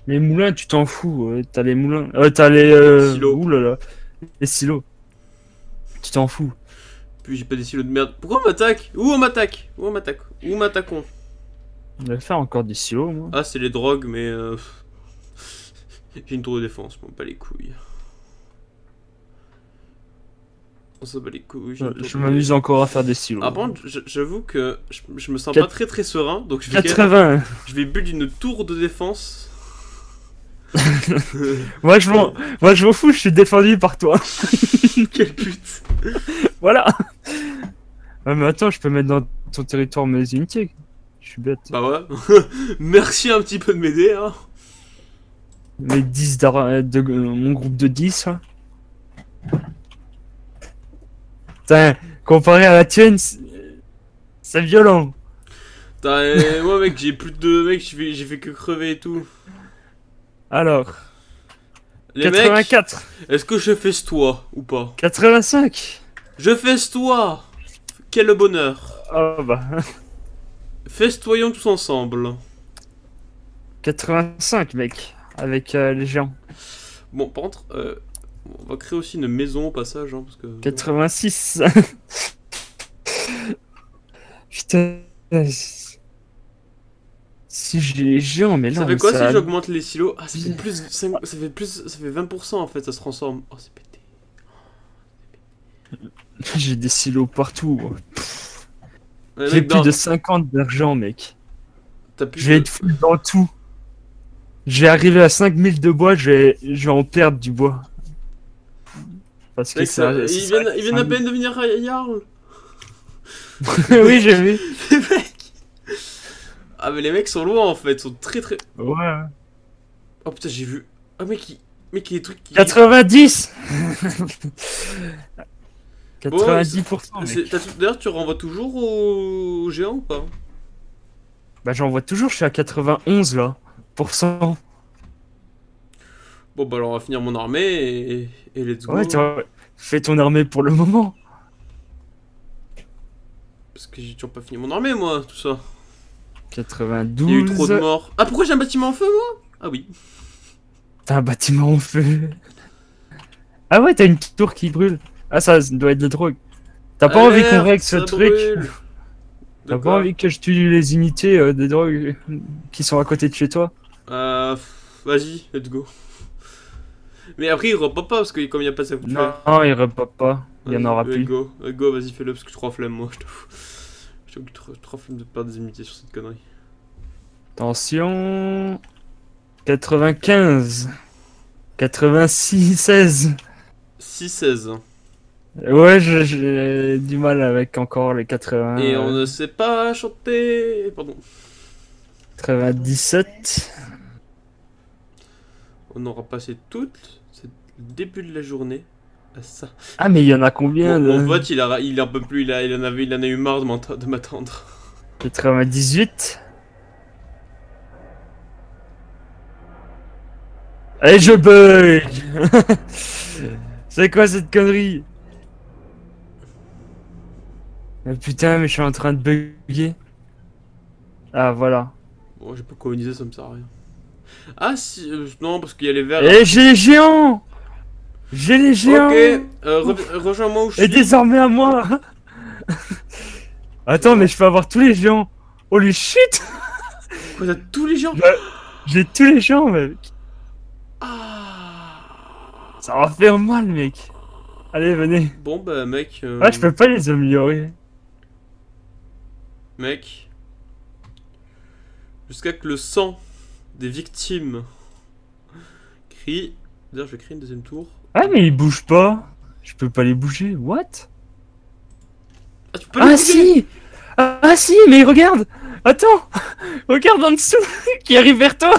Les moulins, tu t'en fous. Euh, t'as les moulins... Euh, t'as les... Euh... Les silos. Ouh là là. Les silos. Tu t'en fous. Puis j'ai pas des silos de merde. Pourquoi on m'attaque? Où on m'attaque? Où on m'attaque? Où m'attaquons? On va faire encore des silos, moi. Ah, c'est les drogues, mais... Euh... j'ai une tour de défense, bon, pas les couilles. Ça bat les couilles, je m'amuse de... encore à faire des silos. Ah bon, j'avoue que je, je me sens quatre... pas très très serein, donc je vais, quatre-vingts. Je vais build une tour de défense. Moi je m'en moi je m'en fous, je suis défendu par toi. Quelle pute. Voilà. Ah, mais attends, je peux mettre dans ton territoire mes unités. Je suis bête. Bah ouais. Merci un petit peu de m'aider. Hein. Mes dix de... De... mon groupe de dix. Hein. Putain, comparé à la tienne, c'est violent. Putain, moi mec, j'ai plus de deux mecs, j'ai fait que crever et tout. Alors, les quatre-vingt-quatre. Est-ce que je fesse toi ou pas? Quatre-vingt-cinq. Je fesse toi. Quel bonheur. Oh bah. Festoyons tous ensemble. quatre-vingt-cinq mec, avec euh, les géants. Bon, par contre... Euh... On va créer aussi une maison au passage, hein, parce que... quatre-vingt-six. Putain... Si j'ai les géants, mais là... Ça fait quoi ça... si j'augmente les silos? Ah, ça fait plus... cinq... Ça fait plus... Ça fait vingt pour cent en fait, ça se transforme. Oh, c'est pété. J'ai des silos partout. Ouais, j'ai plus dans... de cinquante d'argent, mec. Plus je vais de... être fou dans tout. J'ai arrivé à cinq mille de bois, je vais... je vais en perdre du bois. Parce que ça, ça, ils, viennent, ils viennent à peine de venir à Yarl. Oui, j'ai vu. Les mecs. Ah, mais les mecs sont loin en fait, ils sont très très. Ouais. Oh putain, j'ai vu. Ah, mec, il... mec, il y a des trucs qui. quatre-vingt-dix. quatre-vingt-dix pour cent. D'ailleurs, tu renvoies toujours aux géants ou pas? Bah, j'envoie toujours, je suis à quatre-vingt-onze là. Pourcent. Bon bah alors on va finir mon armée et, et let's go. Ouais, fais ton armée pour le moment. Parce que j'ai toujours pas fini mon armée moi, tout ça. quatre-vingt-douze. Il y a eu trop de morts. Ah pourquoi j'ai un bâtiment en feu moi? Ah oui. T'as un bâtiment en feu. Ah ouais, t'as une tour qui brûle. Ah ça, ça doit être de la drogue. T'as pas envie qu'on règle ce truc? T'as pas envie que je tue les unités euh, de drogue qui sont à côté de chez toi? Euh... Vas-y, let's go. Mais après il repop pas parce que comme il n'y a pas ça. Non, non il repop pas, il y en aura plus. Go, go vas-y fais-le parce que trois flemmes moi je te fous. Je te fous trois flemmes de perdre des immunités sur cette connerie. Attention... quatre-vingt-quinze... quatre-vingt-six... seize... six seize. Ouais j'ai du mal avec encore les quatre-vingts... Et on ne sait pas chanter... Pardon. quatre-vingt-dix-sept... On aura passé toute, c'est le début de la journée. ça. Ah mais il y en a combien de... Mon, mon pote il a, il en peut plus, il, a, il, en avait, il en a eu marre de m'attendre. quatre-vingt-dix-huit. Et je bug. C'est quoi cette connerie? Mais putain mais je suis en train de bugger. Ah voilà. Bon j'ai pas colonisé, ça me sert à rien. Ah si, euh, non parce qu'il y a les verts. Eh j'ai les géants. J'ai les géants. Ok, euh, re rejoins-moi où je suis. Et désormais à moi. Attends mais je peux avoir tous les géants. Oh les shit. Quoi t'as tous les géants? J'ai tous les géants mec. Ça va faire mal mec. Allez venez. Bon bah mec... Euh... Ah je peux pas les améliorer. Mec. Jusqu'à que le sang des victimes crie... D'ailleurs je vais crier une deuxième tour. Ah mais ils bougent pas. Je peux pas les bouger. What? Ah, tu peux les ah si ah, ah si mais regarde. Attends. Regarde en dessous. Qui arrive vers toi.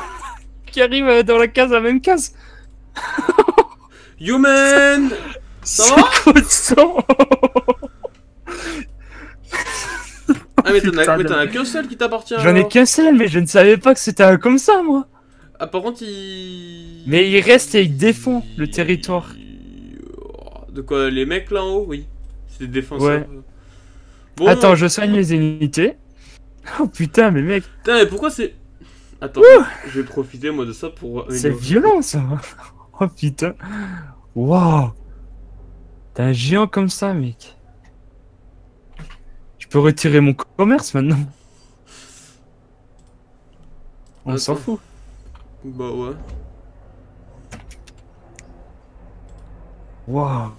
Qui arrive dans la case, la même case. Human. Ça va? Ah mais t'en as qu'un seul qui t'appartient. J'en ai qu'un seul mais je ne savais pas que c'était comme ça moi. Ah par contre il... Mais il reste et il défend il... le territoire. De quoi? Les mecs là en haut? Oui. C'est des défenseurs. Ouais. Bon, attends non, je soigne les unités. Oh putain mais mec. Putain mais pourquoi c'est... Attends, ouh je vais profiter moi de ça pour... C'est violent ça. Oh putain. Waouh. T'as un géant comme ça mec. Je peux retirer mon commerce maintenant. On s'en fout. Bah ouais. Waouh.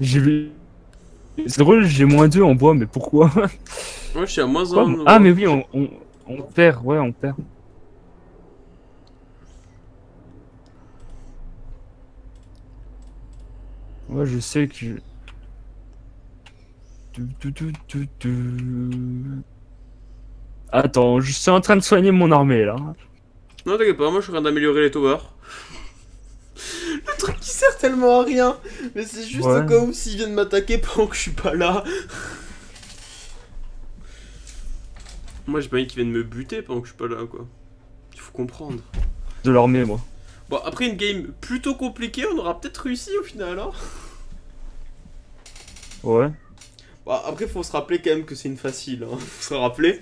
J'ai... C'est drôle, j'ai moins deux en bois, mais pourquoi? Ouais, je suis à moins un. Ah mais oui, on, on, on perd, ouais, on perd. Ouais, je sais que... Attends, je suis en train de soigner mon armée, là. Non, t'inquiète pas, moi, je suis en train d'améliorer les towers. Le truc qui sert tellement à rien. Mais c'est juste ouais. Au cas où s'ils viennent m'attaquer pendant que je suis pas là. Moi, j'ai pas envie qu'ils viennent me buter pendant que je suis pas là, quoi. Il faut comprendre. De l'armée, moi. Bon, après une game plutôt compliquée, on aura peut-être réussi au final, alors. Ouais. Bon, après, faut se rappeler quand même que c'est une facile, hein. Faut se rappeler.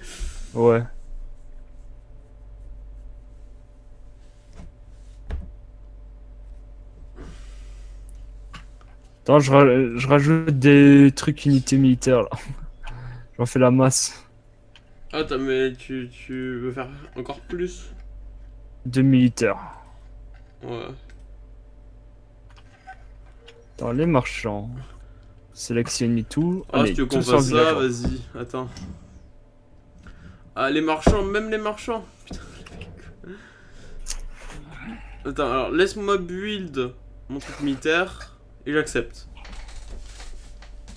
Ouais. Attends, je, je rajoute des trucs unités militaires, là. J'en fais la masse. Attends, mais tu, tu veux faire encore plus? Deux militaires. Ouais. Attends, les marchands. Sélectionne tout. Ah, allez, si tu veux qu'on fasse ça, vas-y, attends. Ah, les marchands, même les marchands. Putain. Attends, alors, laisse-moi build mon truc militaire. Et j'accepte.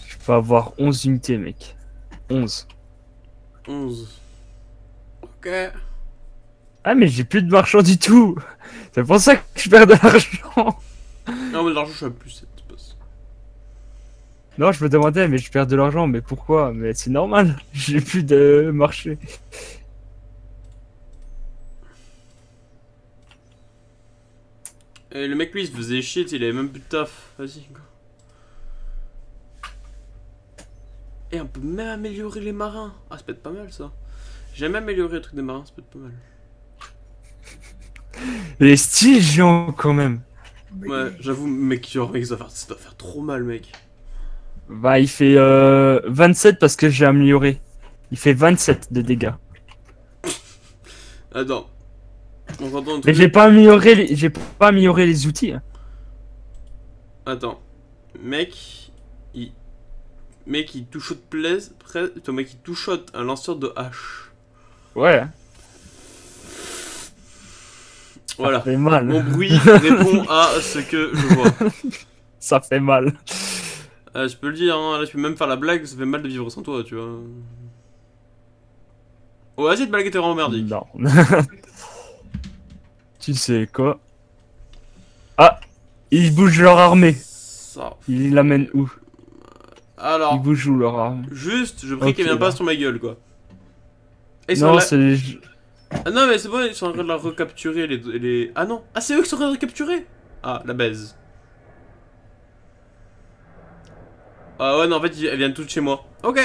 Je peux avoir onze unités, mec. onze. onze. Ok. Ah, mais j'ai plus de marchands du tout. C'est pour ça que je perds de l'argent. Non, mais l'argent, je suis plus, cette passe. Non, je me demandais, mais je perds de l'argent. Mais pourquoi? Mais c'est normal. J'ai plus de marché. Et le mec lui il se faisait shit, il avait même plus de taf. Vas-y go. Et on peut même améliorer les marins. Ah ça peut être pas mal ça. J'ai jamais amélioré le truc des marins, ça peut être pas mal. Les styles géants quand même. Ouais j'avoue mec, genre, mec ça, doit faire, ça doit faire trop mal mec. Bah il fait euh, vingt-sept parce que j'ai amélioré. Il fait vingt-sept de dégâts. Attends. Mais j'ai pas amélioré les... j'ai pas amélioré les outils. Attends. Mec, il mec il touche de plaise, ton mec il touche un lanceur de hache. Ouais. Voilà. Ça fait mal. Mon bruit répond à ce que je vois. Ça fait mal. Euh, je peux le dire hein, là je peux même faire la blague, ça fait mal de vivre sans toi, tu vois. Oh, vas-y, de blague était vraiment merdique. Non. Tu sais quoi? Ah, ils bougent leur armée. Ça... Ils l'amènent où? Alors... Ils bougent où leur armée? Juste, je prie okay, qu'ils viennent pas sur ma gueule, quoi. Et ils non, la... c'est... Ah non, mais c'est bon, ils sont en train de la recapturer, les... les... Ah non, ah c'est eux qui sont en train de recapturer. Ah, la baise. Ah ouais, non, en fait, elles viennent toutes chez moi. Ok.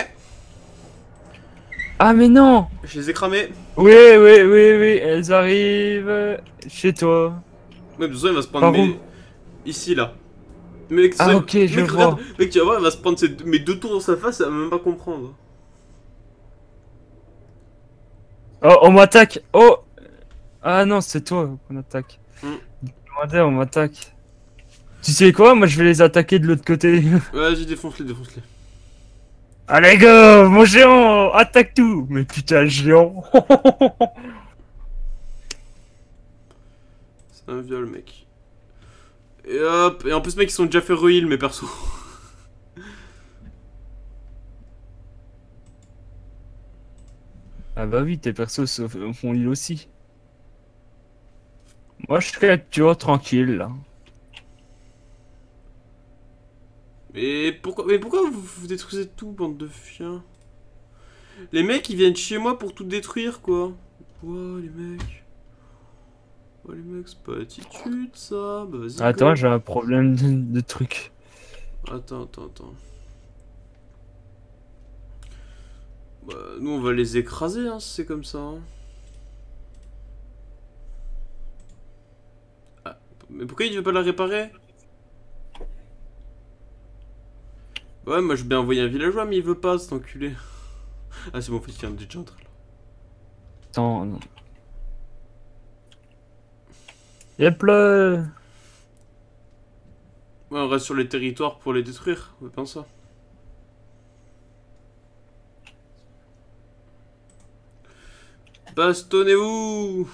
Ah mais non! Je les ai cramés. Oui, oui, oui, oui, elles arrivent chez toi. Ouais, mais ça, il va se prendre mes... Ici, là. Mec, ah ok, mec, je mec, vois. Regarde, mec, tu vas voir, il va se prendre ses... mes deux tours dans sa face, elle va même pas comprendre. Oh, on m'attaque! Oh! Ah non, c'est toi qu'on attaque. Regardez, mm. on m'attaque. Tu sais quoi? Moi, je vais les attaquer de l'autre côté. Vas-y, défonce-les, défonce-les. Allez go, mon géant, attaque tout. Mais putain, géant. C'est un viol, mec. Et hop, et en plus, mec, ils sont déjà fait re-heal, mes persos. Ah bah oui, tes persos se font heal aussi. Moi, je suis toujours tranquille, là. Mais pourquoi, mais pourquoi vous, vous détruisez tout, bande de chiens? Les mecs, ils viennent chez moi pour tout détruire, quoi. Wow, les mecs. Oh, les mecs, c'est pas attitude, ça. Bah, vas-y. Attends, j'ai un problème de, de truc. Attends, attends, attends. Bah, nous, on va les écraser, hein, si c'est comme ça. Hein. Ah, mais pourquoi il veut pas la réparer? Ouais, moi je vais envoyer un villageois, mais il veut pas, cet enculé. Ah, c'est bon, en fait, il y a un déjà entre là. Attends, non. Il pleut. Ouais, on reste sur les territoires pour les détruire, on va faire ça. Bastonnez-vous!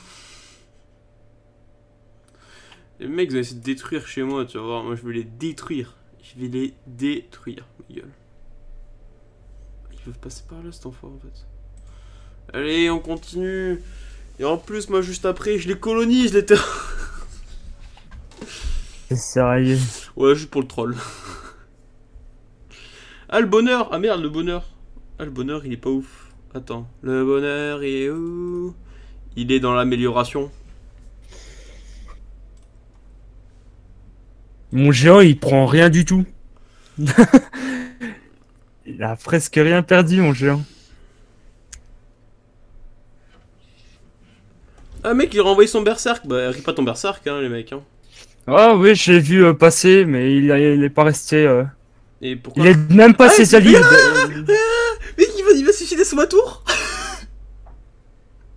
Les mecs, ils vont essayer de détruire chez moi, tu vas voir. Moi, je vais les détruire. Je vais les détruire, ma gueule. Ils peuvent passer par là, cet enfant, en fait. Allez, on continue. Et en plus, moi, juste après, je les colonise, les terrains. C'est sérieux? Ouais, juste pour le troll. Ah, le bonheur! Ah merde, le bonheur! Ah, le bonheur, il est pas ouf. Attends, le bonheur, il est où? Il est dans l'amélioration. Mon géant, il prend rien du tout. Il a presque rien perdu, mon géant. Ah, mec, il a renvoyé son berserk. Bah, ris pas ton berserk, hein, les mecs. Hein. Ah, oui, j'ai vu euh, passer, mais il, a, il est pas resté. Euh... Et pourquoi? Il est même pas ah, ses alliés. Ah, de... ah, mec, il va, il va suicider sous ma tour.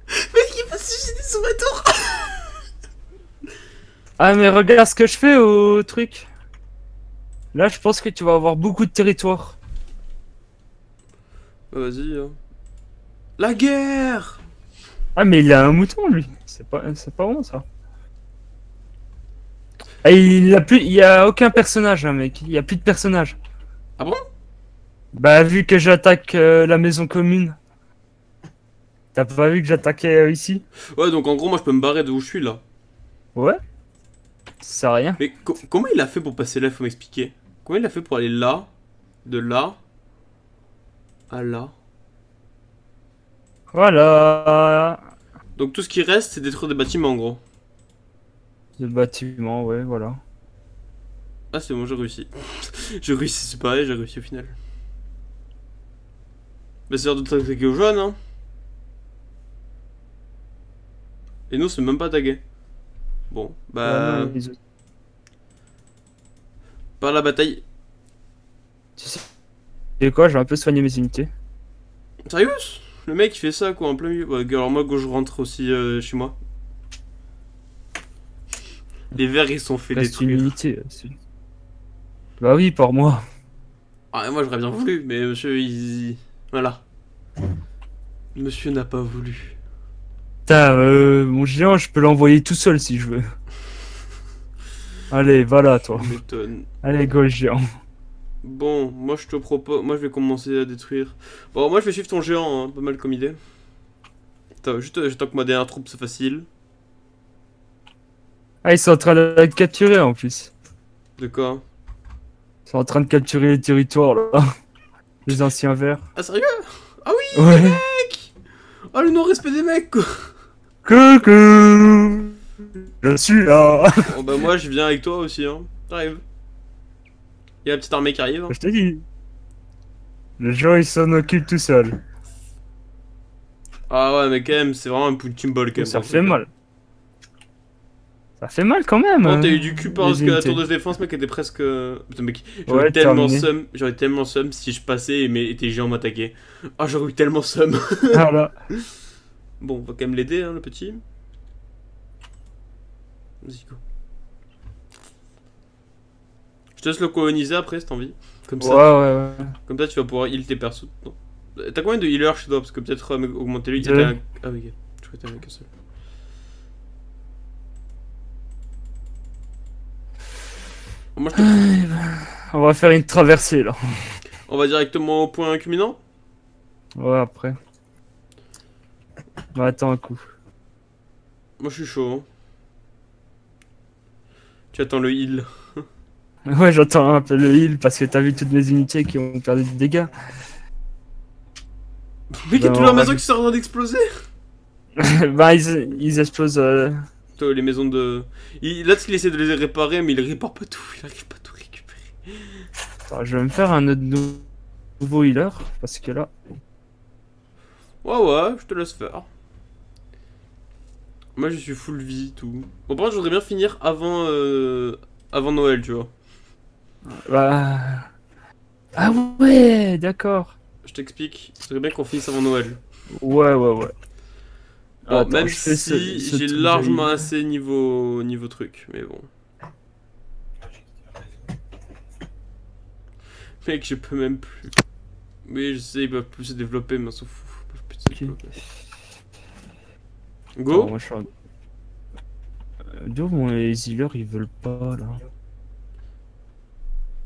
Mec, il va suicider sous ma tour. Ah mais regarde ce que je fais au truc. Là je pense que tu vas avoir beaucoup de territoire. Oh, vas-y. Hein. La guerre. Ah mais il a un mouton lui. C'est pas, c'est pas bon ça. Ah, il a plus, il y a aucun personnage hein, mec. Il y a plus de personnage. Ah bon? Bah vu que j'attaque euh, la maison commune. T'as pas vu que j'attaquais euh, ici? Ouais donc en gros moi je peux me barrer de où je suis là. Ouais. Ça sert à rien. Mais co comment il a fait pour passer là? Faut m'expliquer. Comment il a fait pour aller là, de là, à là? Voilà. Donc tout ce qui reste, c'est détruire des bâtiments en gros. Des bâtiments, ouais, voilà. Ah c'est bon, j'ai réussi. J'ai réussi, c'est pareil, j'ai réussi au final. Mais c'est l'heure de t'attaquer au jaune, hein. Et nous, c'est même pas tagué. Bon, bah... Ouais, non, par la bataille. Tu sais... Et quoi, j'ai un peu soigné mes unités. Sérieux? Le mec il fait ça quoi, en plein milieu. Ouais, alors moi, go, je rentre aussi euh, chez moi. Les verts, ils sont fait détruire. C'est une unité. Bah oui, par moi. Ah, moi, j'aurais bien voulu, mais monsieur, il... Voilà. Monsieur n'a pas voulu. Putain, euh, mon géant, je peux l'envoyer tout seul si je veux. Allez, va là, toi. Allez, go, géant. Bon, moi je te propose. Moi je vais commencer à détruire. Bon, moi je vais suivre ton géant, hein. Pas mal comme idée. Attends, juste, j'attends que ma dernière troupe, c'est facile. Ah, ils sont en train de capturer en plus. De quoi? Ils sont en train de capturer les territoires là. Les anciens verts. Ah, sérieux? Ah oui, ouais. Les mecs! Ah, le non-respect des mecs quoi. Coucou! Je suis là. Bon bah moi je viens avec toi aussi hein. T'arrives. Y'a la petite armée qui arrive. Hein. Je t'ai dit. Les gens ils s'en occupent tout seuls. Ah ouais mais quand même c'est vraiment un punching ball quand même. Ça fait mal. Ça fait mal quand même. Quand t'as eu du cul parce que la tour de défense mec était presque... Putain mec, j'aurais ouais, tellement seum, j'aurais tellement seum si je passais et tes géants m'attaquaient. Ah oh, j'aurais eu tellement seum. Voilà. Bon on va quand même l'aider hein le petit. Vas-y go. Je te laisse le coloniser après si t'as envie. Comme ça, ouais, ouais, ouais. Comme ça tu vas pouvoir heal tes persos. T'as combien de healers chez toi? Parce que peut-être euh, augmenter lui. Un... Ah oui, okay. Je crois que t'avais qu'un seul. Bon, moi, je te... On va faire une traversée là. On va directement au point culminant. Ouais après. Bah attends un coup. Moi je suis chaud. Hein. Tu attends le heal. Ouais, j'attends un peu le heal parce que t'as vu toutes mes unités qui ont perdu des dégâts. Mais qu'il y a toute leur maison qui sont en train d'exploser. Bah, ils, ils explosent. Euh... Toi, les maisons de. Il, là, il essaie de les réparer, mais il répare pas tout. Il arrive pas à tout récupérer. Attends, je vais me faire un autre nou nouveau healer parce que là. Ouais, ouais, je te laisse faire. Moi je suis full vie tout. Bon par contre je voudrais bien finir avant euh, avant Noël tu vois. Bah... Ah ouais d'accord. Je t'explique, je voudrais bien qu'on finisse avant Noël. Ouais ouais ouais. Bon, attends, même si j'ai largement assez niveau niveau truc mais bon. Mec je peux même plus. Oui je sais ils peuvent plus se développer mais on s'en fout. Ils peuvent plus se développer. Okay. Go. D'où bon, les healers ils veulent pas là.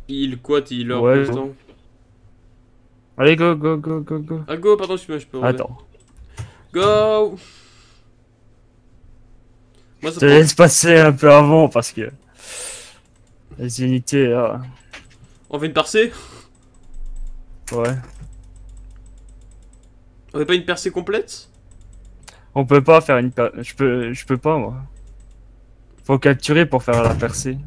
Heal quoi t'es healer ouais, bon. Allez go go go go go. Ah go pardon je peux regarder. Attends. Go. Moi, ça je te prend... laisse passer un peu avant parce que... Les unités là... On fait une percée. Ouais. On fait pas une percée complète? On peut pas faire une per... je peux je peux pas moi. Faut capturer pour faire la percée.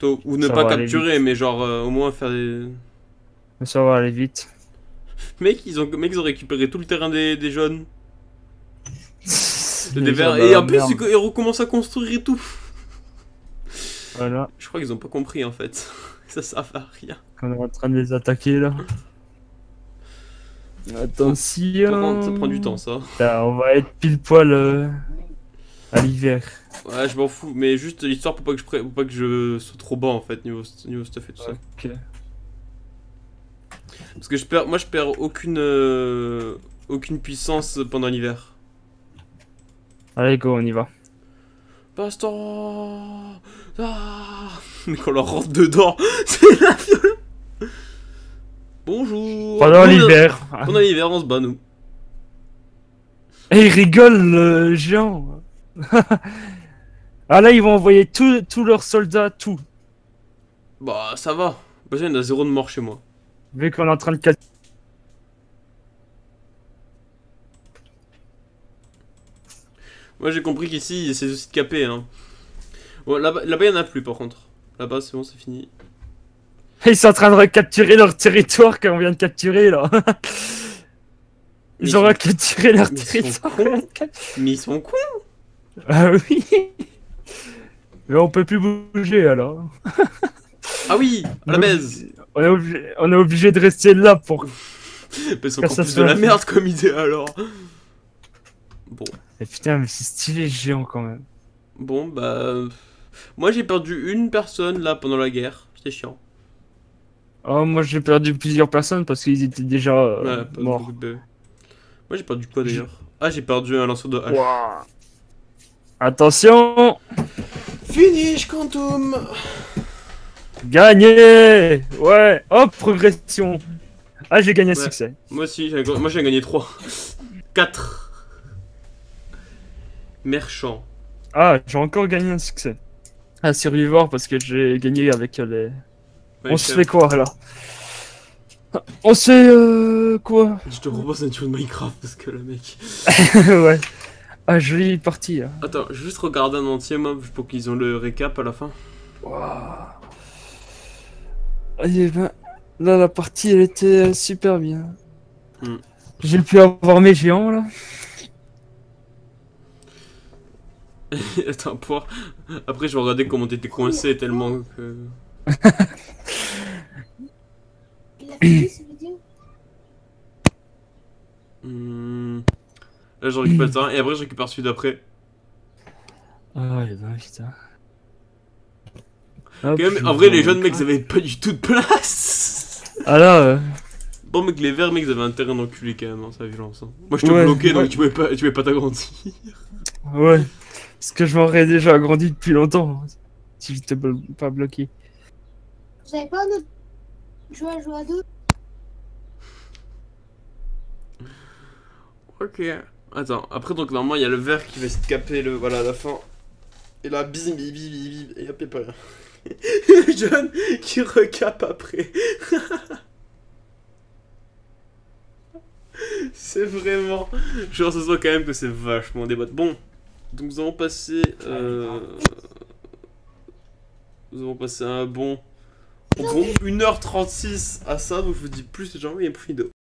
Donc, ou ne ça pas capturer mais genre euh, au moins faire des. Ça va aller vite. Mec ils ont mec ils ont récupéré tout le terrain des, des jaunes. Des des verts. Et en plus merde. Ils recommencent à construire et tout. Voilà. Je crois qu'ils ont pas compris en fait. Ça sert à rien. On est en train de les attaquer là. Attention, ça prend du temps ça. Là, on va être pile poil euh, à l'hiver. Ouais, je m'en fous, mais juste l'histoire pour pas que je pré... pour pas que je sois trop bas en fait niveau niveau stuff et tout okay. ça. Ok. Parce que je perds, moi je perds aucune euh... aucune puissance pendant l'hiver. Allez go, on y va. Baston. Ah mais qu'on leur rentre dedans, c'est la violence. Bonjour. Pendant l'hiver. Pendant l'hiver, on se bat nous. Et ils rigolent le géant. Ah là, ils vont envoyer tous leurs soldats, tout. Bah ça va. Parce qu'il y en a zéro de mort chez moi. Vu qu'on est en train de casser. Moi j'ai compris qu'ici c'est aussi de caper. Hein. Bon, là-bas là-bas, il y en a plus par contre. Là-bas c'est bon, c'est fini. Ils sont en train de recapturer leur territoire qu'on vient de capturer là. Ils mais ont ils recapturé sont... leur mais territoire. Ils mais ils sont cons. Ah oui. Mais on peut plus bouger alors. Ah oui, à la baise. On est obligé, on est obligé de rester là pour. Parce qu'on plus de la merde comme idée alors. Bon. Et putain mais c'est stylé géant quand même. Bon bah moi j'ai perdu une personne là pendant la guerre, c'était chiant. Oh, moi j'ai perdu plusieurs personnes parce qu'ils étaient déjà euh, ouais, morts. De... Moi j'ai perdu quoi d'ailleurs? Ah, j'ai perdu un lanceur de hache. Wow. Attention! Finish Quantum! Gagné! Ouais! Oh, progression! Ah, j'ai gagné ouais. Succès. Moi aussi, j'ai gagné trois. quatre. Merchant. Ah, j'ai encore gagné un succès. Un survivor parce que j'ai gagné avec les... Ouais, on se fait quoi là? On sait euh, quoi? Je te propose un tour de Minecraft parce que le mec... ouais. Ah, jolie partie. Hein. Attends, juste regarder un entier mob pour qu'ils ont le récap à la fin. Waouh. Et ben, là la partie elle était super bien. Hmm. J'ai pu avoir mes géants là. Attends, pour... Après je vais regarder comment t'étais coincé tellement que... Il a fait cette vidéo. Mmh. Là j'en récupère ça et après je récupère celui d'après. Ah ouais, ben putain. Quand même, en vrai les jeunes mecs ils avaient pas du tout de place. Ah là euh... Bon mec, les verts mecs ils avaient un terrain d'enculé quand même, hein, ça a violence. Hein. Moi je te ouais, bloquais donc ouais. tu pouvais pas tu pouvais pas t'agrandir. Ouais. Parce que je m'aurais déjà agrandi depuis longtemps, si je t'ai pas bloqué. Vous avez pas un autre joueur à jouer à deux? Ok. Attends, après donc normalement il y a le vert qui va se caper le... Voilà à la fin. Et là, bim bim bim bim bim, et hop, il n'y a pas rien. Le John qui recape après. C'est vraiment... Je pense quand même que c'est vachement des bottes. Bon, donc nous avons passé... Euh... Nous avons passé un bon... Bon, une heure trente-six à ça, donc je vous dis plus les gens, et plus vidéo.